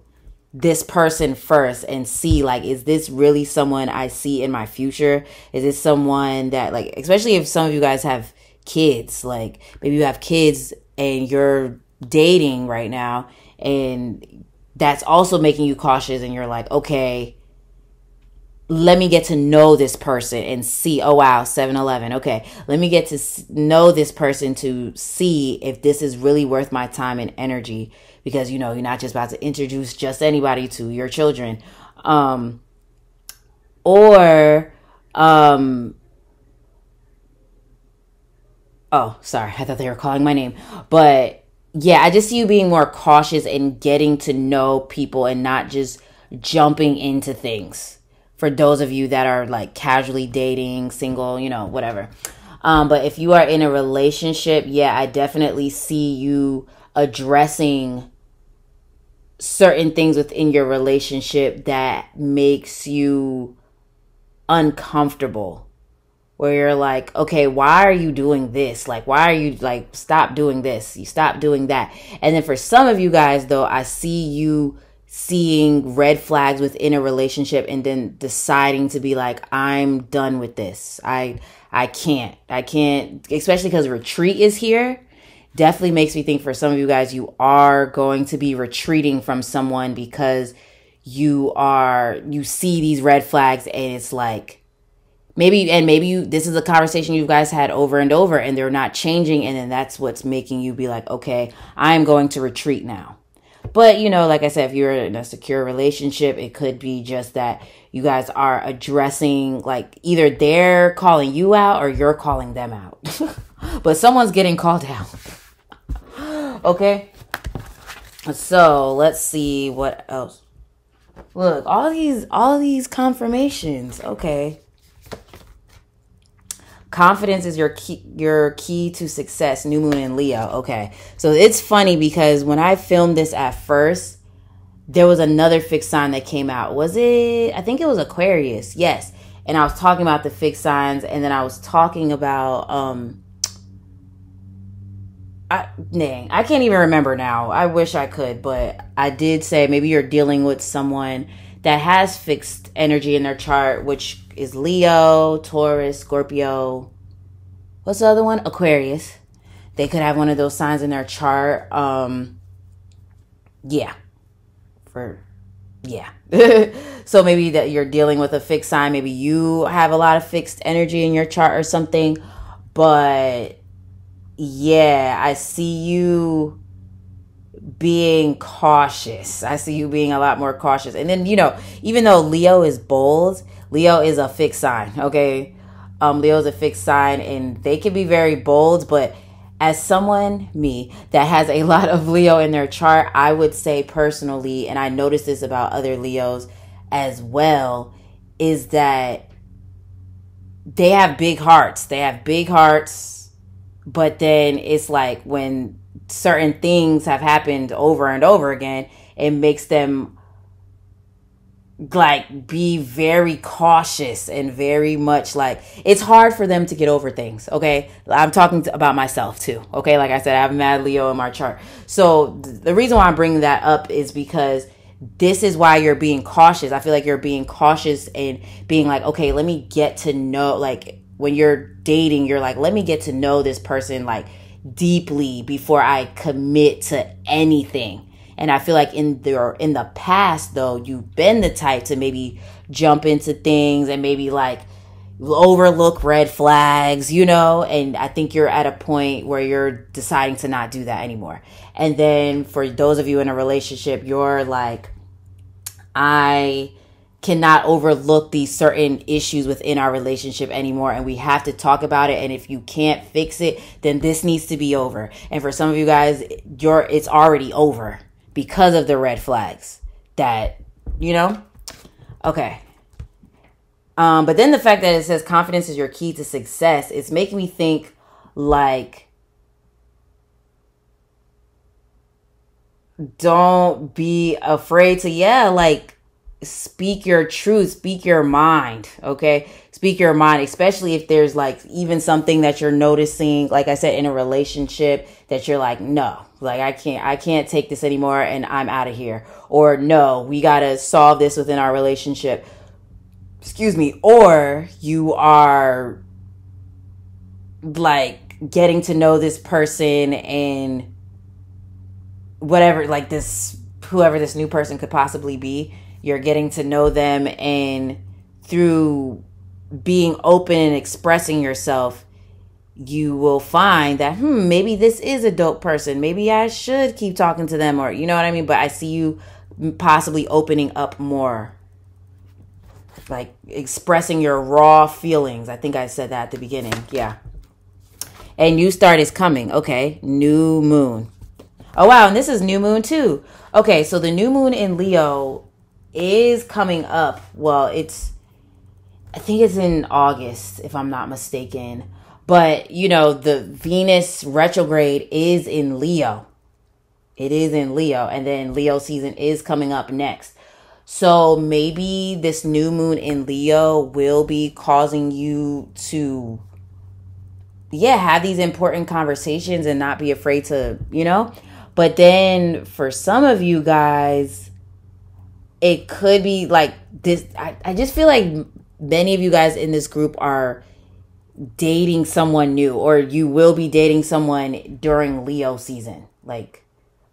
this person first and see like, is this really someone I see in my future? Is this someone that like, especially if some of you guys have kids, like maybe you have kids and you're dating right now, and that's also making you cautious, and you're like, okay, let me get to know this person and see. Oh wow, 7-11. Okay, let me get to know this person to see if this is really worth my time and energy. Because, you know, you're not just about to introduce just anybody to your children. Oh, sorry. I thought they were calling my name. But, yeah, I just see you being more cautious and getting to know people and not just jumping into things. For those of you that are, like, casually dating, single, you know, whatever. But if you are in a relationship, yeah, I definitely see you addressing certain things within your relationship that makes you uncomfortable, where you're like, okay, why are you doing this? Like, why are you like, stop doing this? You stop doing that. And then for some of you guys though, I see you seeing red flags within a relationship and then deciding to be like, I'm done with this. I can't, especially because retreat is here. Definitely makes me think for some of you guys, you are going to be retreating from someone because you see these red flags, and it's like, maybe this is a conversation you guys had over and over and they're not changing. And then that's what's making you be like, okay, I'm going to retreat now. But, you know, like I said, if you're in a secure relationship, it could be just that you guys are addressing, like, either they're calling you out or you're calling them out. But someone's getting called out. Okay, so let's see what else. Look, all these confirmations. Okay, Confidence is your key to success. New moon in Leo. Okay. So it's funny because when I filmed this at first, there was another fixed sign that came out. Was it? I think it was Aquarius. Yes. And I was talking about the fixed signs, and then I was talking about I can't even remember now. I wish I could, but I did say maybe you're dealing with someone that has fixed energy in their chart, which is Leo, Taurus, Scorpio. What's the other one? Aquarius. They could have one of those signs in their chart. So maybe that you're dealing with a fixed sign. Maybe you have a lot of fixed energy in your chart or something. But yeah, I see you being cautious. I see you being a lot more cautious. And then, you know, even though Leo is bold, Leo is a fixed sign, okay? Leo is a fixed sign, and they can be very bold, but as someone, me, that has a lot of Leo in their chart, I would say personally, and I noticed this about other Leos as well, is that they have big hearts. They have big hearts, but then it's like when certain things have happened over and over again, it makes them like be very cautious and very much like it's hard for them to get over things. Okay, I'm talking about myself too. Okay, like I said, I have mad Leo in my chart. So the reason why I'm bringing that up is because this is why you're being cautious. I feel like you're being cautious and being like, okay, let me get to know, like when you're dating, you're like, let me get to know this person like deeply before I commit to anything. And I feel like in the past, though, you've been the type to maybe jump into things and maybe like overlook red flags, you know, and I think you're at a point where you're deciding to not do that anymore. And then for those of you in a relationship, you're like, I cannot overlook these certain issues within our relationship anymore, and we have to talk about it, and if you can't fix it, then this needs to be over. And for some of you guys, it's already over because of the red flags that, you know, okay. But then the fact that it says confidence is your key to success, it's making me think like, don't be afraid to, like speak your truth, speak your mind. Okay. Speak your mind, especially if there's like even something that you're noticing, like I said, in a relationship that you're like, no, like I can't take this anymore and I'm out of here. Or no, we got to solve this within our relationship. Excuse me. Or you are like getting to know this person and whatever, like this, whoever this new person could possibly be. You're getting to know them, and through being open and expressing yourself, you will find that, maybe this is a dope person. Maybe I should keep talking to them, or you know what I mean? But I see you possibly opening up more, like expressing your raw feelings. I think I said that at the beginning. Yeah. A new start is coming. Okay. New moon. Oh, wow. And this is new moon too. Okay. So the new moon in Leo is coming up. Well, I think it's in August, if I'm not mistaken. But, you know, the Venus retrograde is in Leo. It is in Leo. And then Leo season is coming up next. So maybe this new moon in Leo will be causing you to, have these important conversations and not be afraid to, you know. But then for some of you guys, it could be like this. I just feel like many of you guys in this group are dating someone new, or you will be dating someone during Leo season, like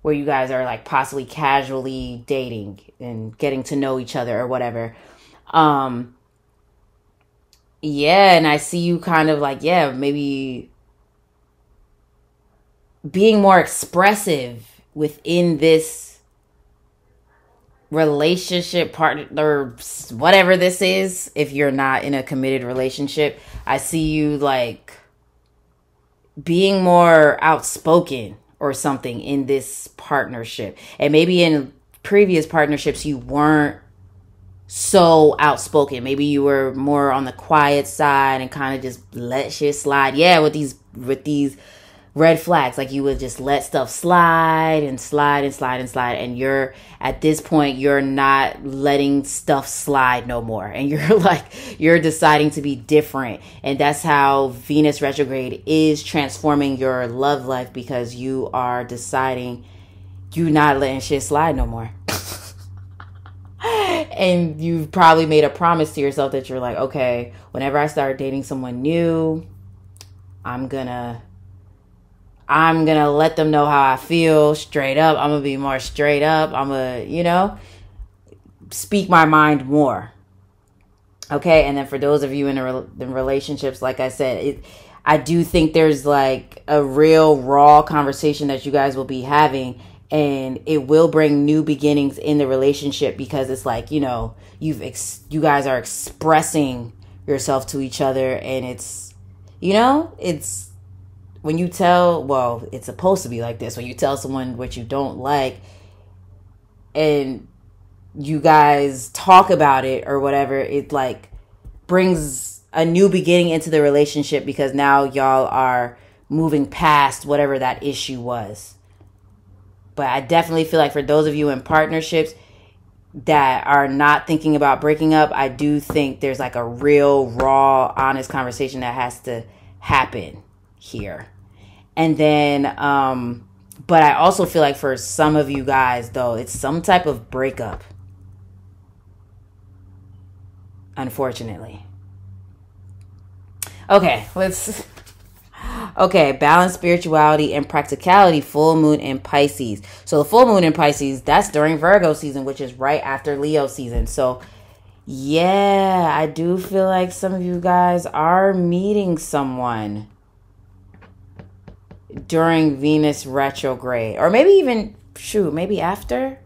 where you guys are like possibly casually dating and getting to know each other or whatever. And I see you kind of like, maybe being more expressive within this relationship partner or whatever this is. If you're not in a committed relationship, I see you like being more outspoken or something in this partnership. And maybe in previous partnerships, you weren't so outspoken. Maybe you were more on the quiet side and kind of just let shit slide. Yeah, with these red flags, like you would just let stuff slide and slide and slide and slide. And you're at this point, you're not letting stuff slide no more. And you're deciding to be different. And that's how Venus retrograde is transforming your love life, because you are deciding you're not letting shit slide no more. And you've probably made a promise to yourself that you're like, okay, whenever I start dating someone new, I'm gonna let them know how I feel straight up. I'm gonna be more straight up. I'm gonna, speak my mind more. Okay. And then for those of you in relationships, like I said, I do think there's like a real raw conversation that you guys will be having, and it will bring new beginnings in the relationship, because it's like, you guys are expressing yourself to each other, and it's, when you tell, well, it's supposed to be like this. When you tell someone what you don't like and you guys talk about it or whatever, it like brings a new beginning into the relationship, because now y'all are moving past whatever that issue was. But I definitely feel like for those of you in partnerships that are not thinking about breaking up, I do think there's like a real, raw, honest conversation that has to happen here. And then but I also feel like for some of you guys, though, it's some type of breakup, unfortunately. Okay, balance, spirituality, and practicality. Full moon in Pisces. So the full moon in Pisces, that's during Virgo season, which is right after Leo season. So yeah, I do feel like some of you guys are meeting someone during Venus retrograde, or maybe even maybe after,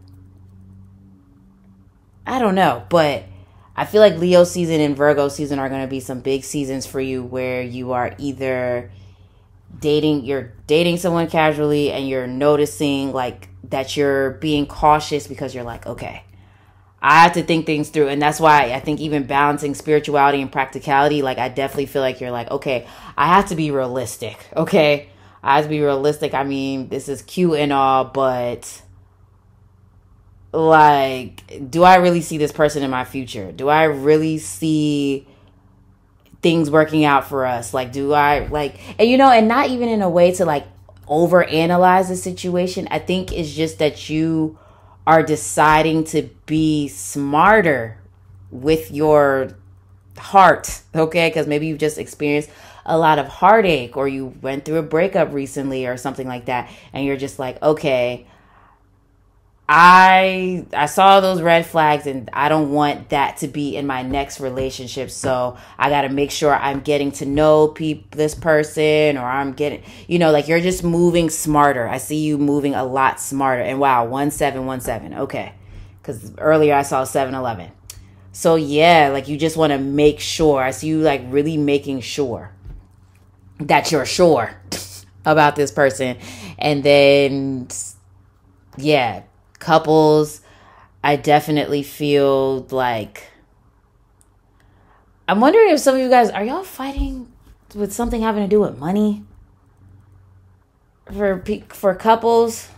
I don't know. But I feel like Leo season and Virgo season are going to be some big seasons for you, where you are either dating someone casually and you're noticing like that you're being cautious, because you're like, okay, I have to think things through. And that's why I think even balancing spirituality and practicality, like I definitely feel like you're like, okay, I have to be realistic. Okay, as be realistic. I mean, this is cute and all, but like, do I really see this person in my future? Do I really see things working out for us? Like, do I like, and and not even in a way to like overanalyze the situation. I think it's just that you are deciding to be smarter with your heart. Okay. Because maybe you've just experienced a lot of heartache, or you went through a breakup recently or something like that, and you're just like, okay, I saw those red flags and I don't want that to be in my next relationship, so I got to make sure I'm getting to know this person, or I'm getting, like you're just moving smarter. I see you moving a lot smarter. And wow, 1717. Okay. Cuz earlier I saw 711. So yeah, like you just want to make sure. I see you like really making sure that you're sure about this person. And then, yeah, couples, I definitely feel like, I'm wondering if some of you guys, are y'all fighting with something having to do with money? For couples,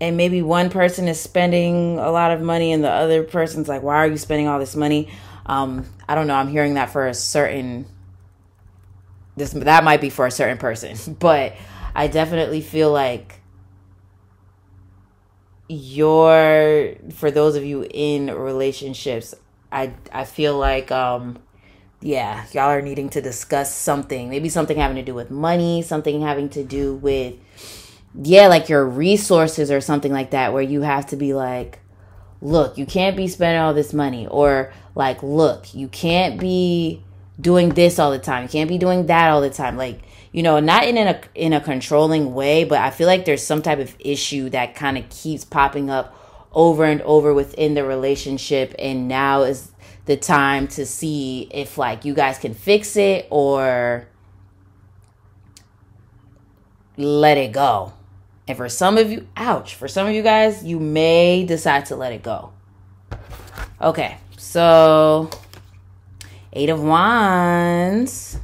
and maybe one person is spending a lot of money and the other person's like, why are you spending all this money? I don't know. I'm hearing that for a certain... that might be for a certain person, but I definitely feel like for those of you in relationships, I feel like, yeah, y'all are needing to discuss something, maybe something having to do with money, something having to do with, yeah, like your resources or something like that, where you have to be like, look, you can't be spending all this money, or like, look, you can't be doing this all the time, you can't be doing that all the time. Like, not in a controlling way, but I feel like there's some type of issue that kind of keeps popping up over and over within the relationship, and now is the time to see if like you guys can fix it or let it go. And for some of you guys, you may decide to let it go. Okay, so Eight of Wands,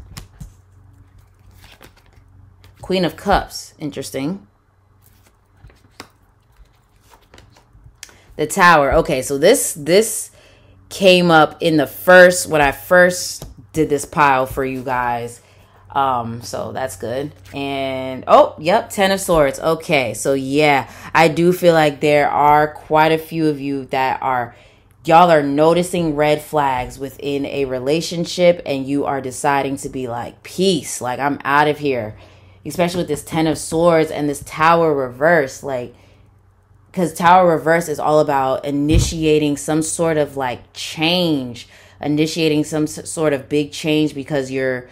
Queen of Cups, interesting. The Tower. Okay, so this came up in the first, when I first did this pile for you guys. So that's good. And oh, yep, Ten of Swords. Okay, so yeah, I do feel like there are quite a few of you that are, y'all are noticing red flags within a relationship, and you are deciding to be like, peace, like I'm out of here. Especially with this Ten of Swords and this Tower reverse, like, because Tower reverse is all about initiating some sort of like change, initiating some sort of big change, because you're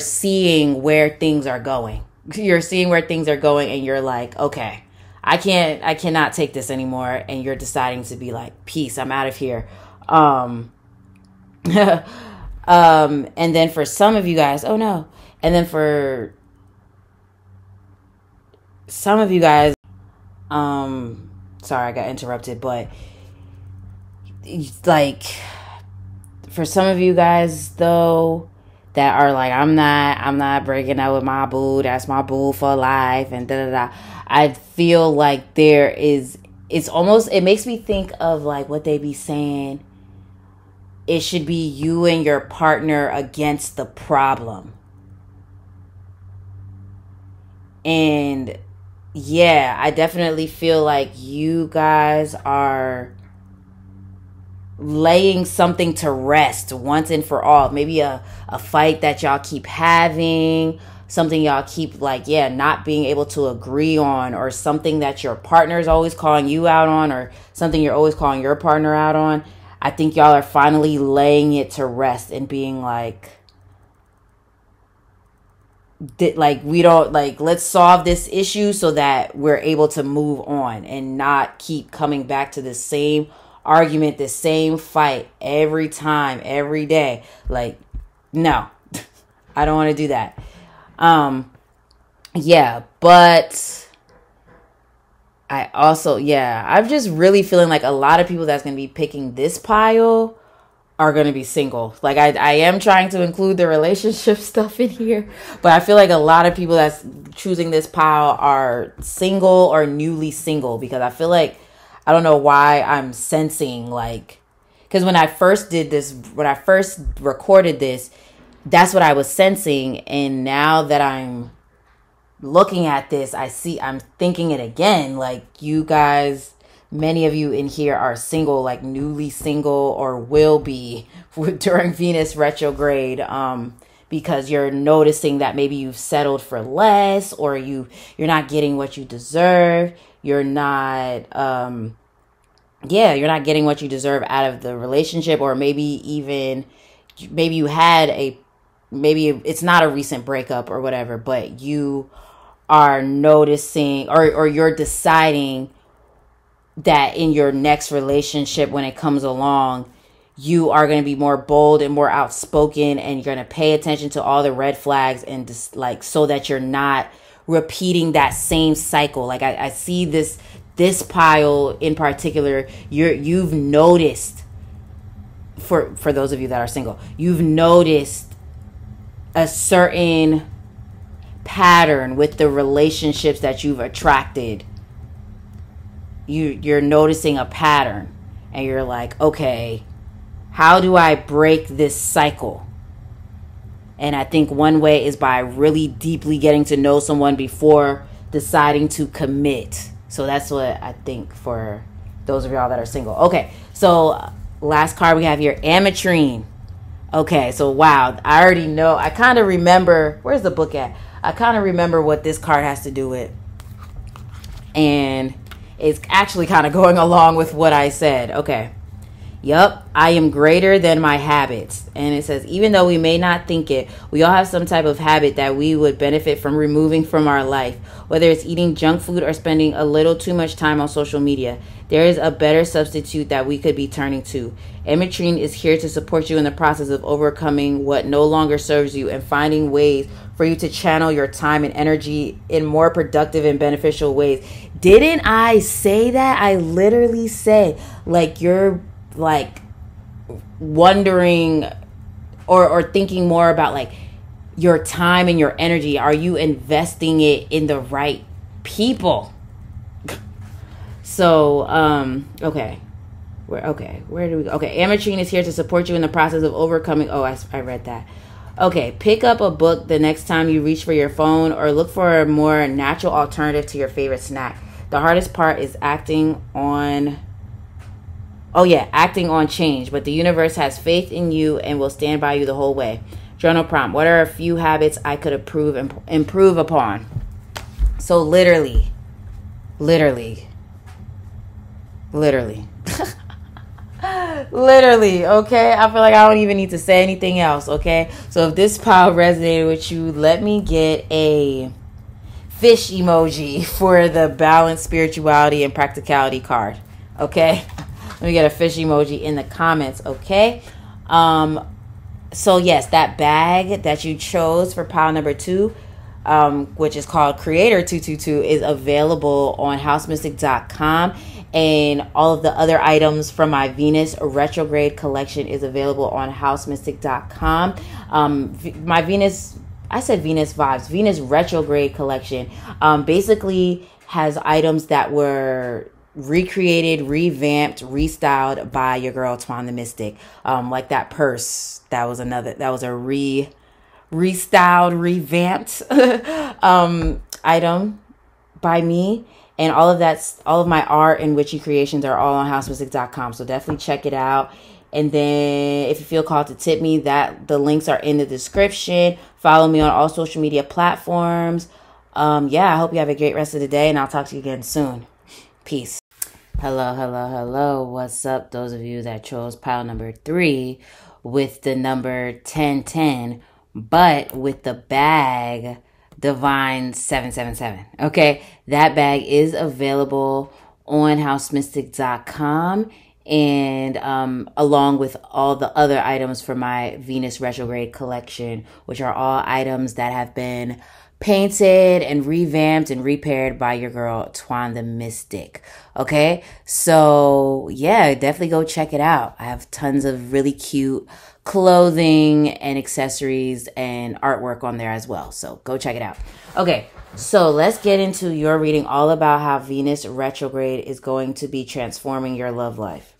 seeing where things are going. You're seeing where things are going, and you're like, okay, I cannot take this anymore. And you're deciding to be like, peace, I'm out of here. And then for some of you guys, oh no. And then for some of you guys, sorry, I got interrupted, but like for some of you guys though, that are like, I'm not breaking up with my boo. That's my boo for life. And da da da. I feel like there is, it's almost, it makes me think of like what they be saying. It should be you and your partner against the problem. And yeah, I definitely feel like you guys are laying something to rest once and for all. Maybe a fight that y'all keep having, something y'all keep like, yeah, not being able to agree on, or something that your partner is always calling you out on, or something you're always calling your partner out on. I think y'all are finally laying it to rest and being like, we don't, like, let's solve this issue so that we're able to move on and not keep coming back to the same argument, the same fight every time, every day. Like, no, I don't want to do that. Yeah, but I also, yeah, I'm just really feeling like a lot of people that's going to be picking this pile are going to be single. Like I am trying to include the relationship stuff in here, but I feel like a lot of people that's choosing this pile are single or newly single, because I feel like, I don't know why I'm sensing like, because when I first did this, when I first recorded this, that's what I was sensing. And now that I'm looking at this, I'm thinking it again. Like you guys, many of you in here are single, like newly single, or will be during Venus retrograde, because you're noticing that maybe you've settled for less, or you're not getting what you deserve. You're not, yeah, you're not getting what you deserve out of the relationship, or maybe even, maybe you had a, maybe it's not a recent breakup or whatever, but you are noticing, or you're deciding that in your next relationship, when it comes along, you are going to be more bold and more outspoken, and you're going to pay attention to all the red flags, and just like, so that you're not repeating that same cycle. Like I see this pile in particular, you've noticed, for those of you that are single, you've noticed a certain pattern with the relationships that you've attracted. You're noticing a pattern, and you're like, okay, how do I break this cycle? And I think one way is by really deeply getting to know someone before deciding to commit. So that's what I think for those of y'all that are single. Okay, so last card we have here, Ametrine. Okay, so wow, I already know. I kind of remember, where's the book at? I kind of remember what this card has to do with. And it's actually kind of going along with what I said. Okay. Yep, I am greater than my habits. And it says, even though we may not think it, we all have some type of habit that we would benefit from removing from our life, whether it's eating junk food or spending a little too much time on social media. There is a better substitute that we could be turning to. Ametrine is here to support you in the process of overcoming what no longer serves you and finding ways for you to channel your time and energy in more productive and beneficial ways. Didn't I say that? I literally said, like, you're like wondering or thinking more about like your time and your energy. Are you investing it in the right people? So, okay. Where do we go? Okay, Ametrine is here to support you in the process of overcoming. Oh, I read that. Okay, pick up a book the next time you reach for your phone, or look for a more natural alternative to your favorite snack. The hardest part is acting on... Oh, yeah, acting on change. But the universe has faith in you and will stand by you the whole way. Journal prompt. What are a few habits I could improve upon? So literally. Literally, okay? I feel like I don't even need to say anything else, okay? So if this pile resonated with you, let me get a fish emoji for the balanced spirituality and practicality card, okay? Let me get a fish emoji in the comments, okay? So yes, that bag that you chose for pile number 2, which is called Creator 222, is available on hausmystik.com. And all of the other items from my Venus retrograde collection is available on hausmystik.com. My Venus, I said Venus vibes, Venus retrograde collection basically has items that were recreated, revamped, restyled by your girl Twan The Mystik. Like that purse, that was a restyled, revamped item by me. And all of my art and witchy creations are all on hausmystik.com. So definitely check it out. And then if you feel called to tip me, the links are in the description. Follow me on all social media platforms. Yeah, I hope you have a great rest of the day, and I'll talk to you again soon. Peace. Hello. What's up, those of you that chose pile number 3 with the number 1010, but with the bag Divine 777. Okay, that bag is available on hausmystik.com, and along with all the other items for my Venus retrograde collection, which are all items that have been painted and revamped and repaired by your girl Twan The Mystik. Okay, so yeah, definitely go check it out. I have tons of really cute clothing and accessories and artwork on there as well, so go check it out. Okay, so let's get into your reading all about how Venus retrograde is going to be transforming your love life.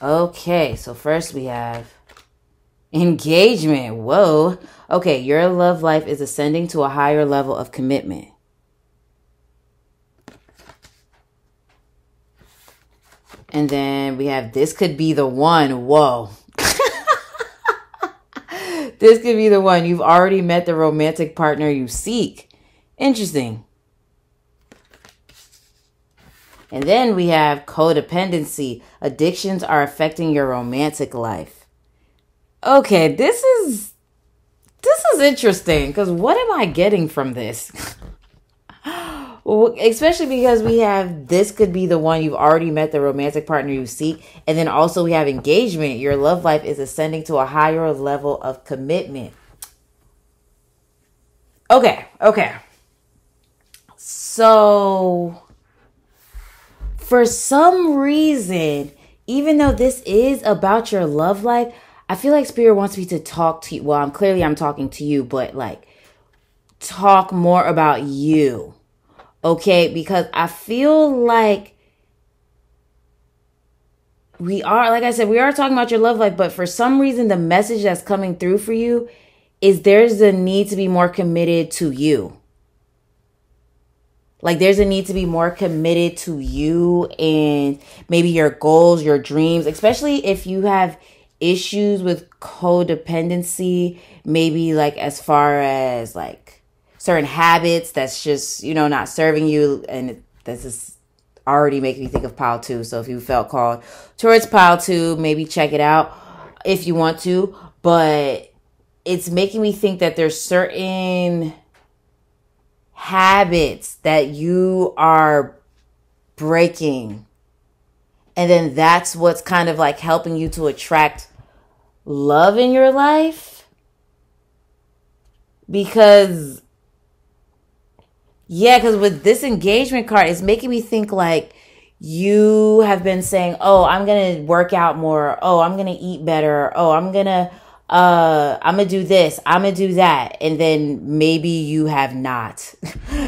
Okay, so first we have engagement. Whoa. Okay, your love life is ascending to a higher level of commitment. And then we have, this could be the one. Whoa. This could be the one. You've already met the romantic partner you seek. Interesting. And then we have codependency. Addictions are affecting your romantic life. Okay, this is interesting, because what am I getting from this? Especially because we have, this could be the one, you've already met the romantic partner you seek. And then also we have engagement. Your love life is ascending to a higher level of commitment. Okay. So for some reason, even though this is about your love life, I feel like Spirit wants me to talk to you. Well, I'm talking to you, but like talk more about you. Okay, because I feel like we are talking about your love life, but for some reason the message that's coming through for you is there's a need to be more committed to you. Like there's a need to be more committed to you and maybe your goals, your dreams, especially if you have issues with codependency, maybe like as far as like certain habits that's just, you know, not serving you. And this is already making me think of pile 2. So if you felt called towards pile 2, maybe check it out if you want to. But it's making me think that there's certain habits that you are breaking. And then that's what's kind of like helping you to attract love in your life. Because, yeah, because with this engagement card, it's making me think like you have been saying, oh, I'm going to work out more. Oh, I'm going to eat better. Oh, I'm going to do this. I'm going to do that. And then maybe you have not.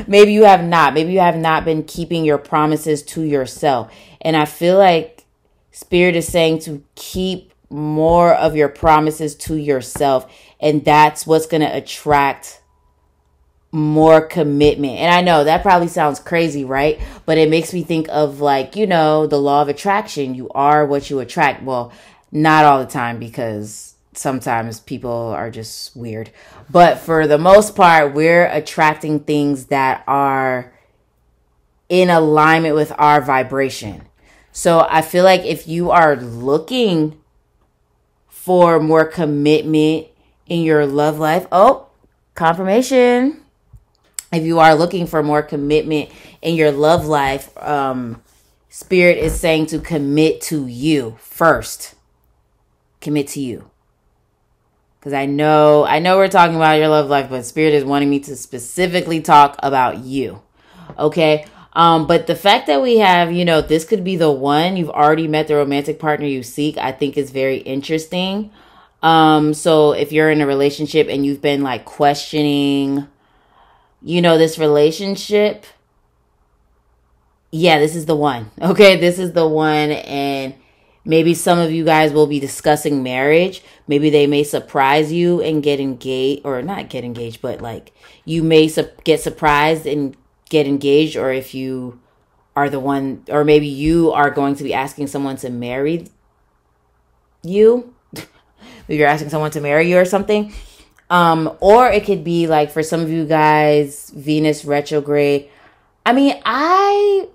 Maybe you have not. Maybe you have not been keeping your promises to yourself. And I feel like Spirit is saying to keep more of your promises to yourself. And that's what's going to attract more commitment. And I know that probably sounds crazy, right? But it makes me think of, like, you know, the law of attraction. You are what you attract. Well, not all the time, because sometimes people are just weird. But for the most part, we're attracting things that are in alignment with our vibration. So I feel like if you are looking for more commitment in your love life, oh, confirmation. If you are looking for more commitment in your love life, Spirit is saying to commit to you first. Commit to you. Because I know we're talking about your love life, but Spirit is wanting me to specifically talk about you. Okay. But the fact that we have, you know, this could be the one. You've already met the romantic partner you seek. I think is very interesting. So if you're in a relationship and you've been, like, questioning, you know, this relationship, yeah, this is the one. Okay. This is the one. And maybe some of you guys will be discussing marriage. Maybe they may surprise you and get engaged, or not get engaged, but, like, you may get surprised and get engaged. Or if you are the one, or maybe you are going to be asking someone to marry you. Maybe you're asking someone to marry you or something. Or it could be, like, for some of you guys, Venus retrograde. I mean, I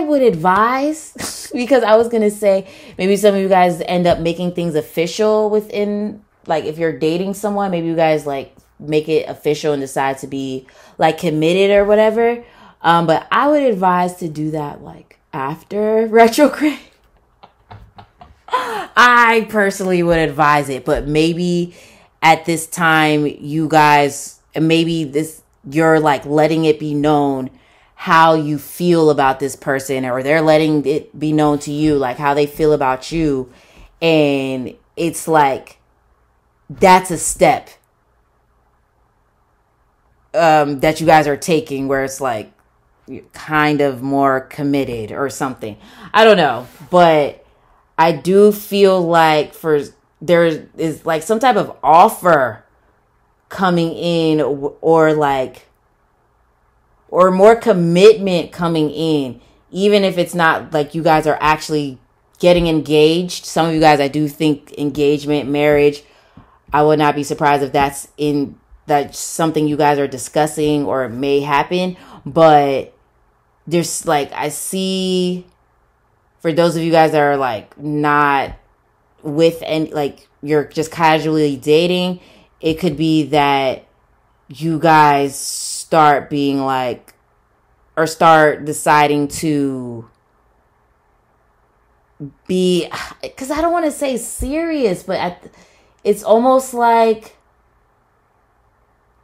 would advise, because I was going to say maybe some of you guys end up making things official within, like, if you're dating someone, maybe you guys, like, make it official and decide to be, like, committed or whatever. But I would advise to do that, like, after retrograde. I personally would advise it, but maybe at this time you guys, maybe this, you're, like, letting it be known how you feel about this person, or they're letting it be known to you, like, how they feel about you. And it's like, that's a step that you guys are taking, where it's like you're kind of more committed or something. I don't know, but I do feel like there is, like, some type of offer coming in, or, like, or more commitment coming in, even if it's not, like, you guys are actually getting engaged. Some of you guys, I do think engagement, marriage, I would not be surprised if that's something you guys are discussing or may happen. But there's, like, I see, for those of you guys that are, like, not with, and, like, you're just casually dating, it could be that you guys start being, like, or start deciding to be, because I don't want to say serious, but it's almost like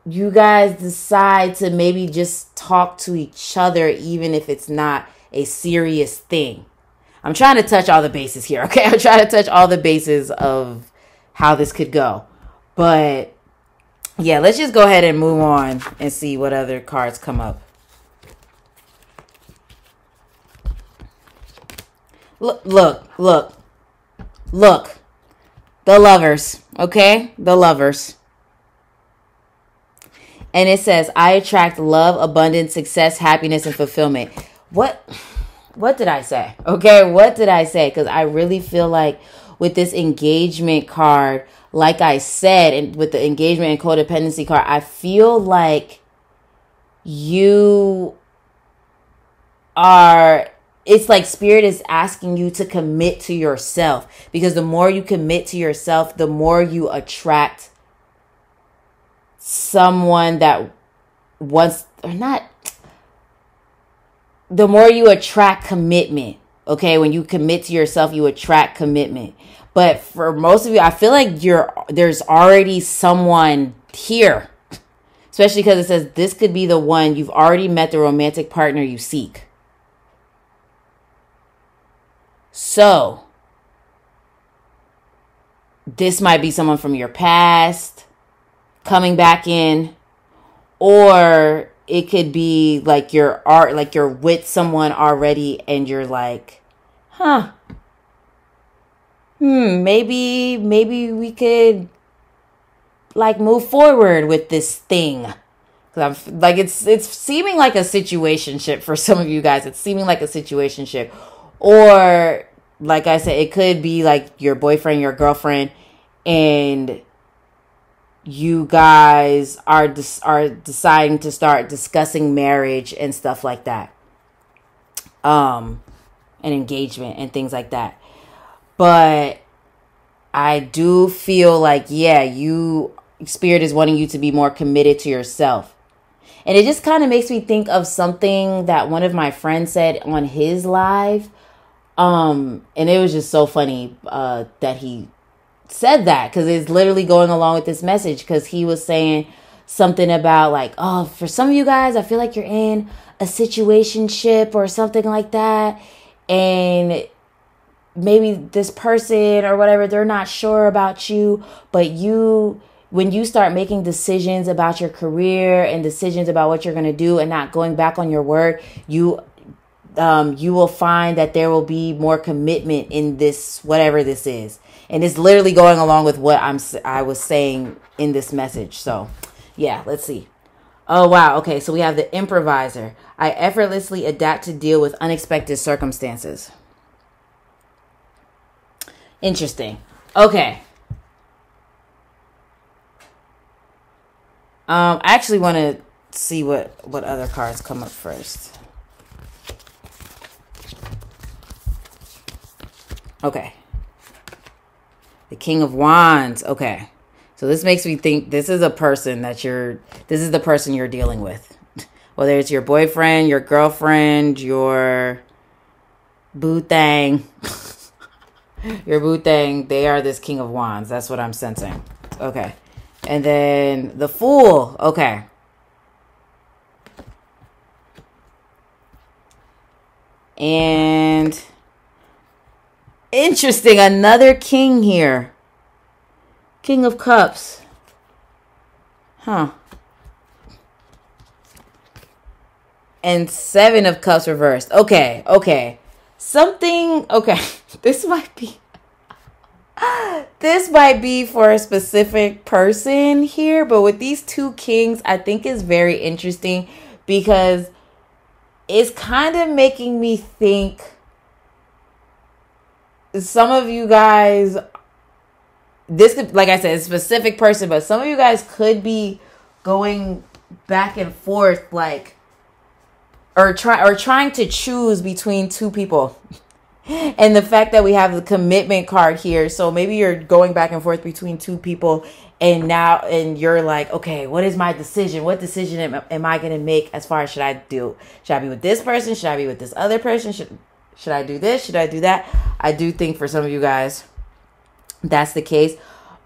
you guys decide to maybe just talk to each other, even if it's not a serious thing. I'm trying to touch all the bases here, okay? I'm trying to touch all the bases of how this could go. But yeah, let's just go ahead and move on and see what other cards come up. Look. The lovers, okay? The lovers. And it says, I attract love, abundance, success, happiness, and fulfillment. What did I say? Okay, what did I say? Because I really feel like with this engagement card, like I said, and with the engagement and codependency card, I feel like you are, it's like Spirit is asking you to commit to yourself, because the more you commit to yourself, the more you attract someone that wants, or not, the more you attract commitment. Okay, when you commit to yourself, you attract commitment. But for most of you, I feel like there's already someone here, especially because it says this could be the one. You've already met the romantic partner you seek. So this might be someone from your past coming back in, or it could be like your art, like you're with someone already and you're like, huh, maybe we could like move forward with this thing. Cause I'm like, it's seeming like a situationship for some of you guys. It's seeming like a situationship, or like I said, it could be like your boyfriend, your girlfriend, and you guys are deciding to start discussing marriage and stuff like that, and engagement and things like that. But I do feel like, yeah, Spirit is wanting you to be more committed to yourself. And it just kind of makes me think of something that one of my friends said on his live. And it was just so funny that he said that, because it's literally going along with this message, because he was saying something about like, oh, for some of you guys, I feel like you're in a situationship or something like that. And maybe this person or whatever, they're not sure about you, but you, when you start making decisions about your career and decisions about what you're going to do and not going back on your word, you will find that there will be more commitment in this, whatever this is. And it's literally going along with what I was saying in this message. So yeah, let's see. Oh, wow. Okay. So we have the improviser. I effortlessly adapt to deal with unexpected circumstances. Interesting. Okay. I actually want to see what other cards come up first. Okay. The King of Wands. Okay. So this makes me think this is the person you're dealing with. Whether it's your boyfriend, your girlfriend, your boo thang. Your boo thang, they are this King of Wands. That's what I'm sensing. Okay. And then the Fool. Okay. And interesting, another king here. King of Cups. Huh. And Seven of Cups reversed. Okay, okay. Something, okay. This might be for a specific person here, but with these two kings, I think it's very interesting, because it's kind of making me think some of you guys, this could, like I said, it's a specific person, but some of you guys could be going back and forth, like, or trying to choose between two people. And the fact that we have the commitment card here, so maybe you're going back and forth between two people, and you're like, okay, what is my decision? What decision am I going to make as far as should I do? Should I be with this person? Should I be with this other person? Should I do this? Should I do that? I do think for some of you guys, that's the case.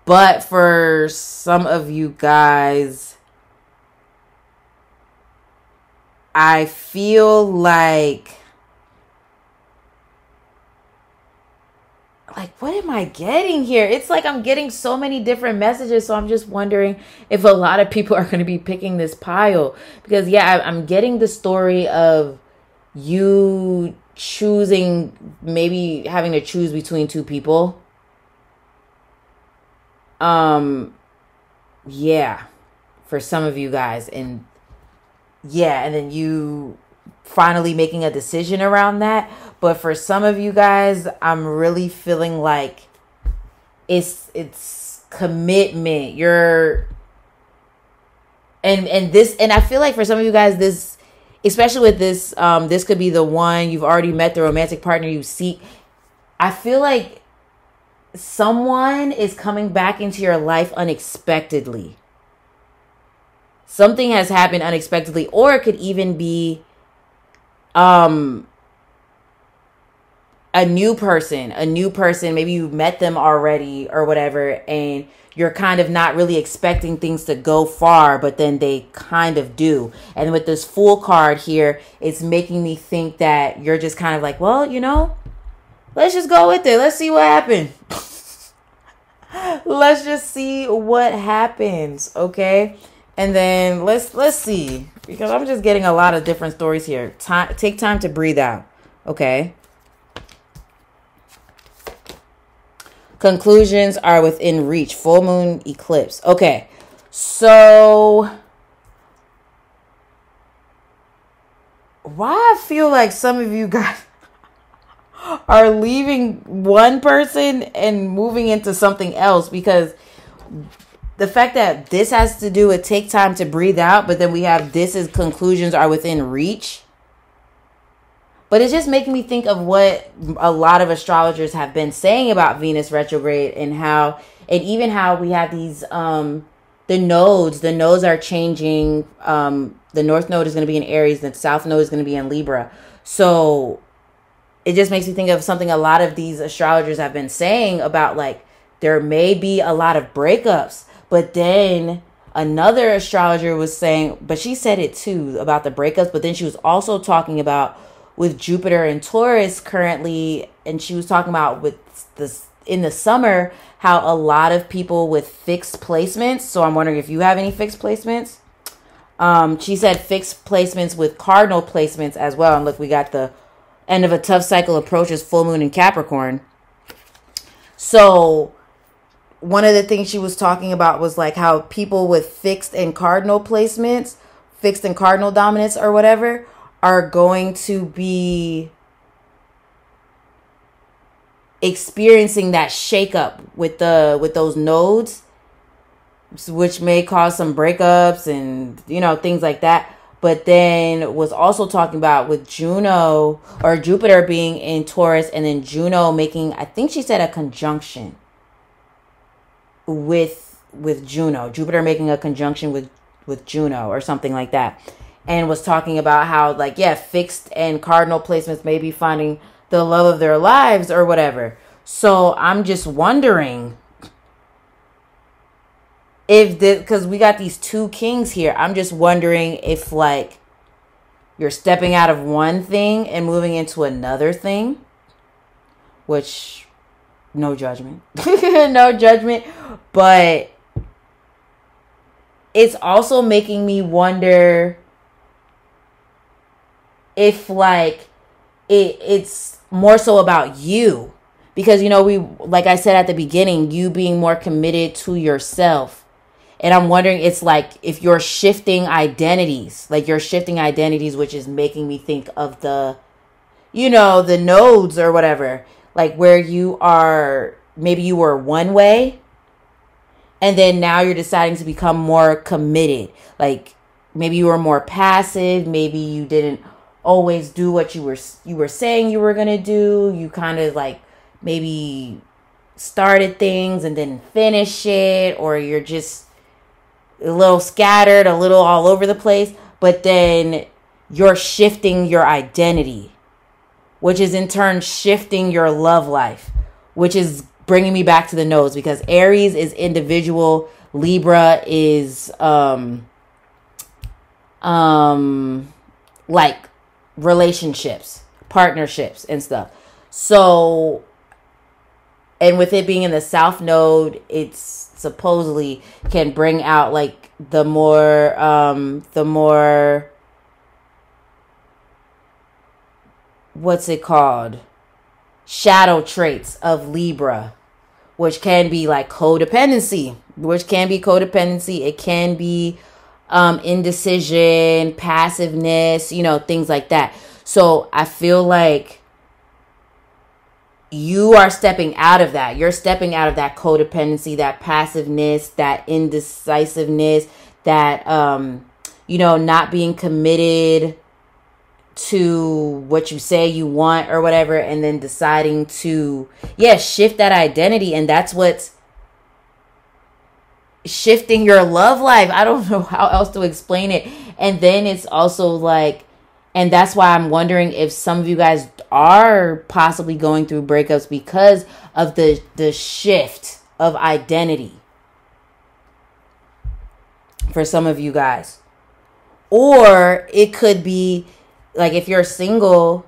But for some of you guys, I feel like, what am I getting here? It's like I'm getting so many different messages. So I'm just wondering if a lot of people are going to be picking this pile. Because, yeah, I'm getting the story of you choosing, maybe having to choose between two people. Yeah, for some of you guys. And, yeah, and then you finally making a decision around that. But for some of you guys, I'm really feeling like it's commitment. And I feel like for some of you guys, this, especially with this, this could be the one you've already met, the romantic partner you seek. I feel like someone is coming back into your life unexpectedly. Something has happened unexpectedly, or it could even be a new person, maybe you met them already or whatever, and you're kind of not really expecting things to go far, but then they kind of do. And with this Fool card here, it's making me think that you're just kind of like, well, let's just go with it. Let's see what happens. Let's just see what happens, okay? And then let's see, because I'm just getting a lot of different stories here. Take time to breathe out, okay? Conclusions are within reach. Full moon eclipse. Okay, so why I feel like some of you guys are leaving one person and moving into something else, because the fact that this has to do with take time to breathe out, but then we have this is conclusions are within reach. But it's just making me think of what a lot of astrologers have been saying about Venus retrograde, and how, and even how we have these, the nodes are changing. The north node is going to be in Aries, the south node is going to be in Libra. So it just makes me think of something a lot of these astrologers have been saying about, like, there may be a lot of breakups, but then another astrologer was saying, but she said it too about the breakups, but then she was also talking about, with Jupiter and Taurus currently, and she was talking about with this in the summer, how a lot of people with fixed placements. So I'm wondering if you have any fixed placements. She said fixed placements with cardinal placements as well. And look, we got the end of a tough cycle approaches, full moon in Capricorn. So one of the things she was talking about was like how people with fixed and cardinal placements, fixed and cardinal dominance or whatever, are going to be experiencing that shakeup with those nodes, which may cause some breakups and, you know, things like that. But then was also talking about with Juno or Jupiter being in Taurus, and then Juno making, I think she said, a conjunction with Juno, Jupiter making a conjunction with Juno or something like that. And was talking about how, like, yeah, fixed and cardinal placements may be finding the love of their lives or whatever. So I'm just wondering if this, because we got these two kings here. I'm just wondering if, like, you're stepping out of one thing and moving into another thing, which no judgment, no judgment. But it's also making me wonder if, like, it's more so about you, because, you know, we, like I said at the beginning, you being more committed to yourself. And I'm wondering, it's like if you're shifting identities, like you're shifting identities, which is making me think of the, you know, the nodes or whatever, like where you are, maybe you were one way and then now you're deciding to become more committed. Like maybe you were more passive. Maybe you didn't always do what you were saying you were going to do. You kind of, like, maybe started things and didn't finish it, or you're just a little scattered, a little all over the place. But then you're shifting your identity, which is in turn shifting your love life, which is bringing me back to the nodes, because Aries is individual, Libra is like relationships, partnerships and stuff. So, and with it being in the south node, it's supposedly can bring out, like, the more what's it called, shadow traits of Libra, which can be like codependency, it can be indecision, passiveness, you know, things like that. So I feel like you are stepping out of that. You're stepping out of that codependency, that passiveness, that indecisiveness, that, you know, not being committed to what you say you want or whatever. And then deciding to, yeah, shift that identity. And that's what's shifting your love life. I don't know how else to explain it. And then it's also like, and that's why I'm wondering if some of you guys are possibly going through breakups because of the shift of identity for some of you guys. Or it could be like, if you're single,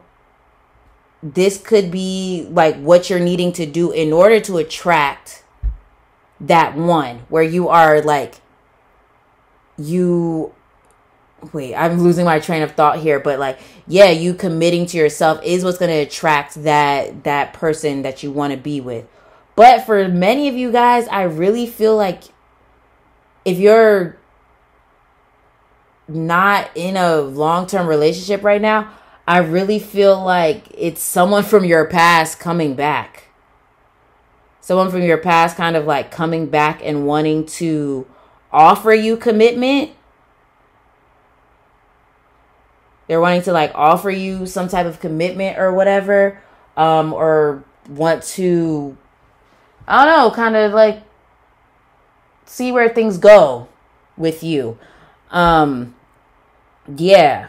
this could be like what you're needing to do in order to attract that one where you are like, you, wait, I'm losing my train of thought here, but like, yeah, you committing to yourself is what's going to attract that person that you want to be with. But for many of you guys, I really feel like if you're not in a long-term relationship right now, I really feel like it's someone from your past coming back. Someone from your past kind of like coming back and wanting to offer you commitment. They're wanting to like offer you some type of commitment or whatever, or want to, I don't know, kind of like see where things go with you. Yeah.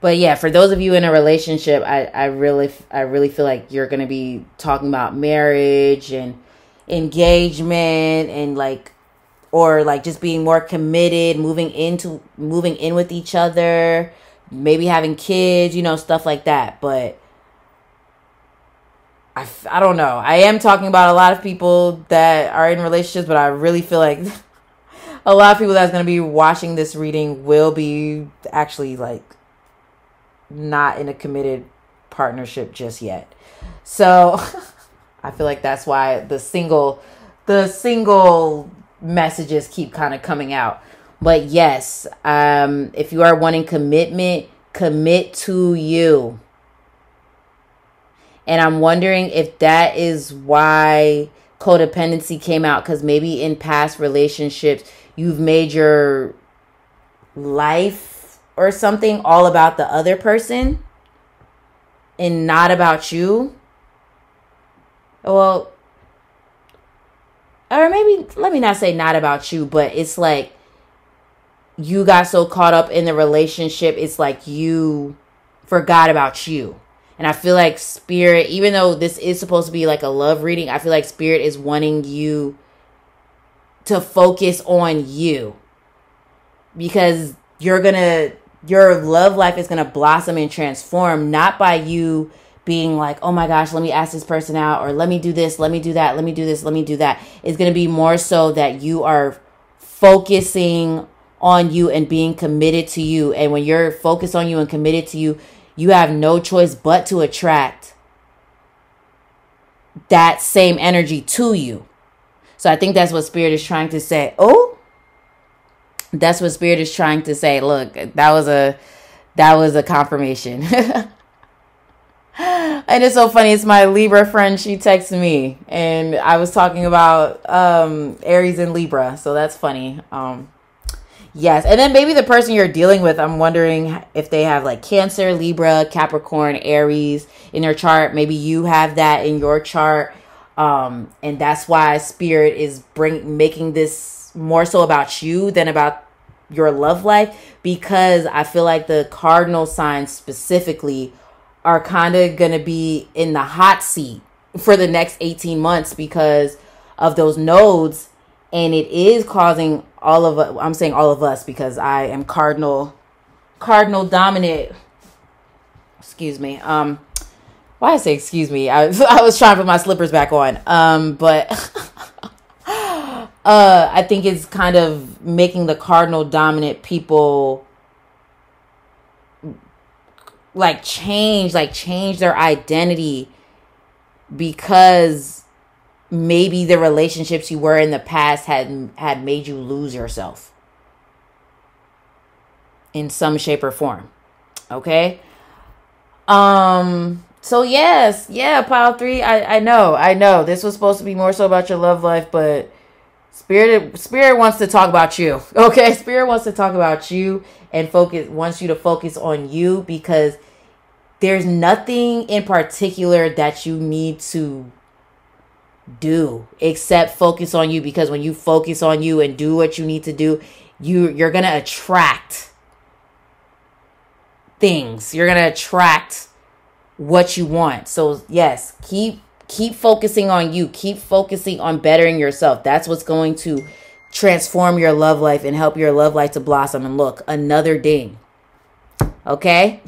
But yeah, for those of you in a relationship, I really feel like you're going to be talking about marriage and engagement and like, or like just being more committed, moving in with each other, maybe having kids, you know, stuff like that. But I don't know. I am talking about a lot of people that are in relationships, but I really feel like a lot of people that's going to be watching this reading will be actually like not in a committed partnership just yet. So I feel like that's why the single messages keep kind of coming out. But yes, if you are wanting commitment, commit to you. And I'm wondering if that is why codependency came out, because maybe in past relationships, you've made your life or something all about the other person and not about you. Well, or maybe, let me not say not about you, but it's like you got so caught up in the relationship, it's like you forgot about you. And I feel like Spirit, even though this is supposed to be like a love reading, I feel like Spirit is wanting you to focus on you, because your love life is going to blossom and transform, not by you being like, oh my gosh, let me ask this person out, or let me do this, let me do that, let me do this, let me do that. It's going to be more so that you are focusing on you and being committed to you. And when you're focused on you and committed to you, you have no choice but to attract that same energy to you. So I think that's what Spirit is trying to say. Oh, that's what Spirit is trying to say. Look, that was a confirmation. And it's so funny. It's my Libra friend. She texted me and I was talking about Aries and Libra. So that's funny. Yes. And then maybe the person you're dealing with, I'm wondering if they have like Cancer, Libra, Capricorn, Aries in their chart. Maybe you have that in your chart. And that's why Spirit is making this more so about you than about your love life, because I feel like the cardinal signs specifically are kind of going to be in the hot seat for the next 18 months because of those nodes. And it is causing all of us, I'm saying all of us because I am cardinal dominant. Excuse me. Why I say excuse me? I was trying to put my slippers back on. But I think it's kind of making the cardinal dominant people like change their identity, because maybe the relationships you were in the past had made you lose yourself in some shape or form. Okay. So yes. Yeah. Pile 3. I know this was supposed to be more so about your love life, but Spirit wants to talk about you. Okay. Spirit wants to talk about you and wants you to focus on you, because there's nothing in particular that you need to do except focus on you, because when you focus on you and do what you need to do, you're going to attract things. You're going to attract what you want. So yes, keep focusing on you. Keep focusing on bettering yourself. That's what's going to transform your love life and help your love life to blossom. And look, another ding. Okay.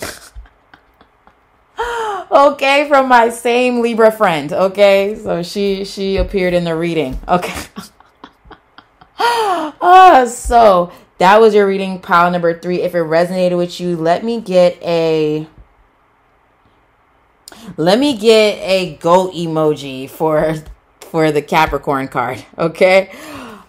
Okay, from my same Libra friend. Okay, so she appeared in the reading. Okay. So that was your reading, pile number 3. If it resonated with you, let me get a goat emoji for the Capricorn card. Okay.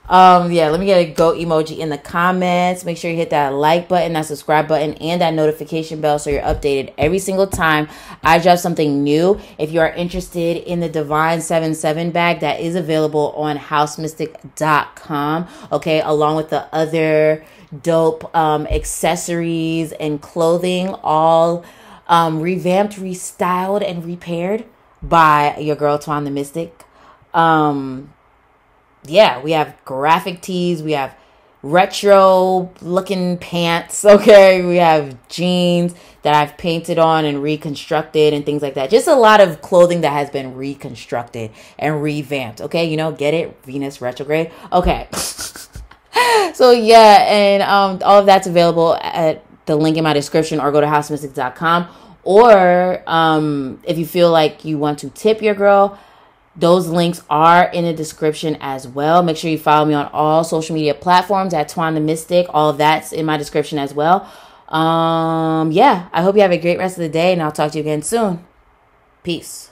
Yeah, let me get a goat emoji in the comments. Make sure you hit that like button, that subscribe button, and that notification bell so you're updated every single time I drop something new. If you are interested in the Divine 77 bag, that is available on hausmystik.com, okay, along with the other dope accessories and clothing, all revamped, restyled, and repaired by your girl Twan The Mystik. Yeah, we have graphic tees, we have retro looking pants, okay, we have jeans that I've painted on and reconstructed and things like that. Just a lot of clothing that has been reconstructed and revamped, okay, you know, get it, Venus retrograde, okay. So yeah, and all of that's available at the link in my description, or go to hausmystik.com, or if you feel like you want to tip your girl, those links are in the description as well. Make sure you follow me on all social media platforms at Twan The Mystik. All of that's in my description as well. Yeah, I hope you have a great rest of the day, and I'll talk to you again soon. Peace.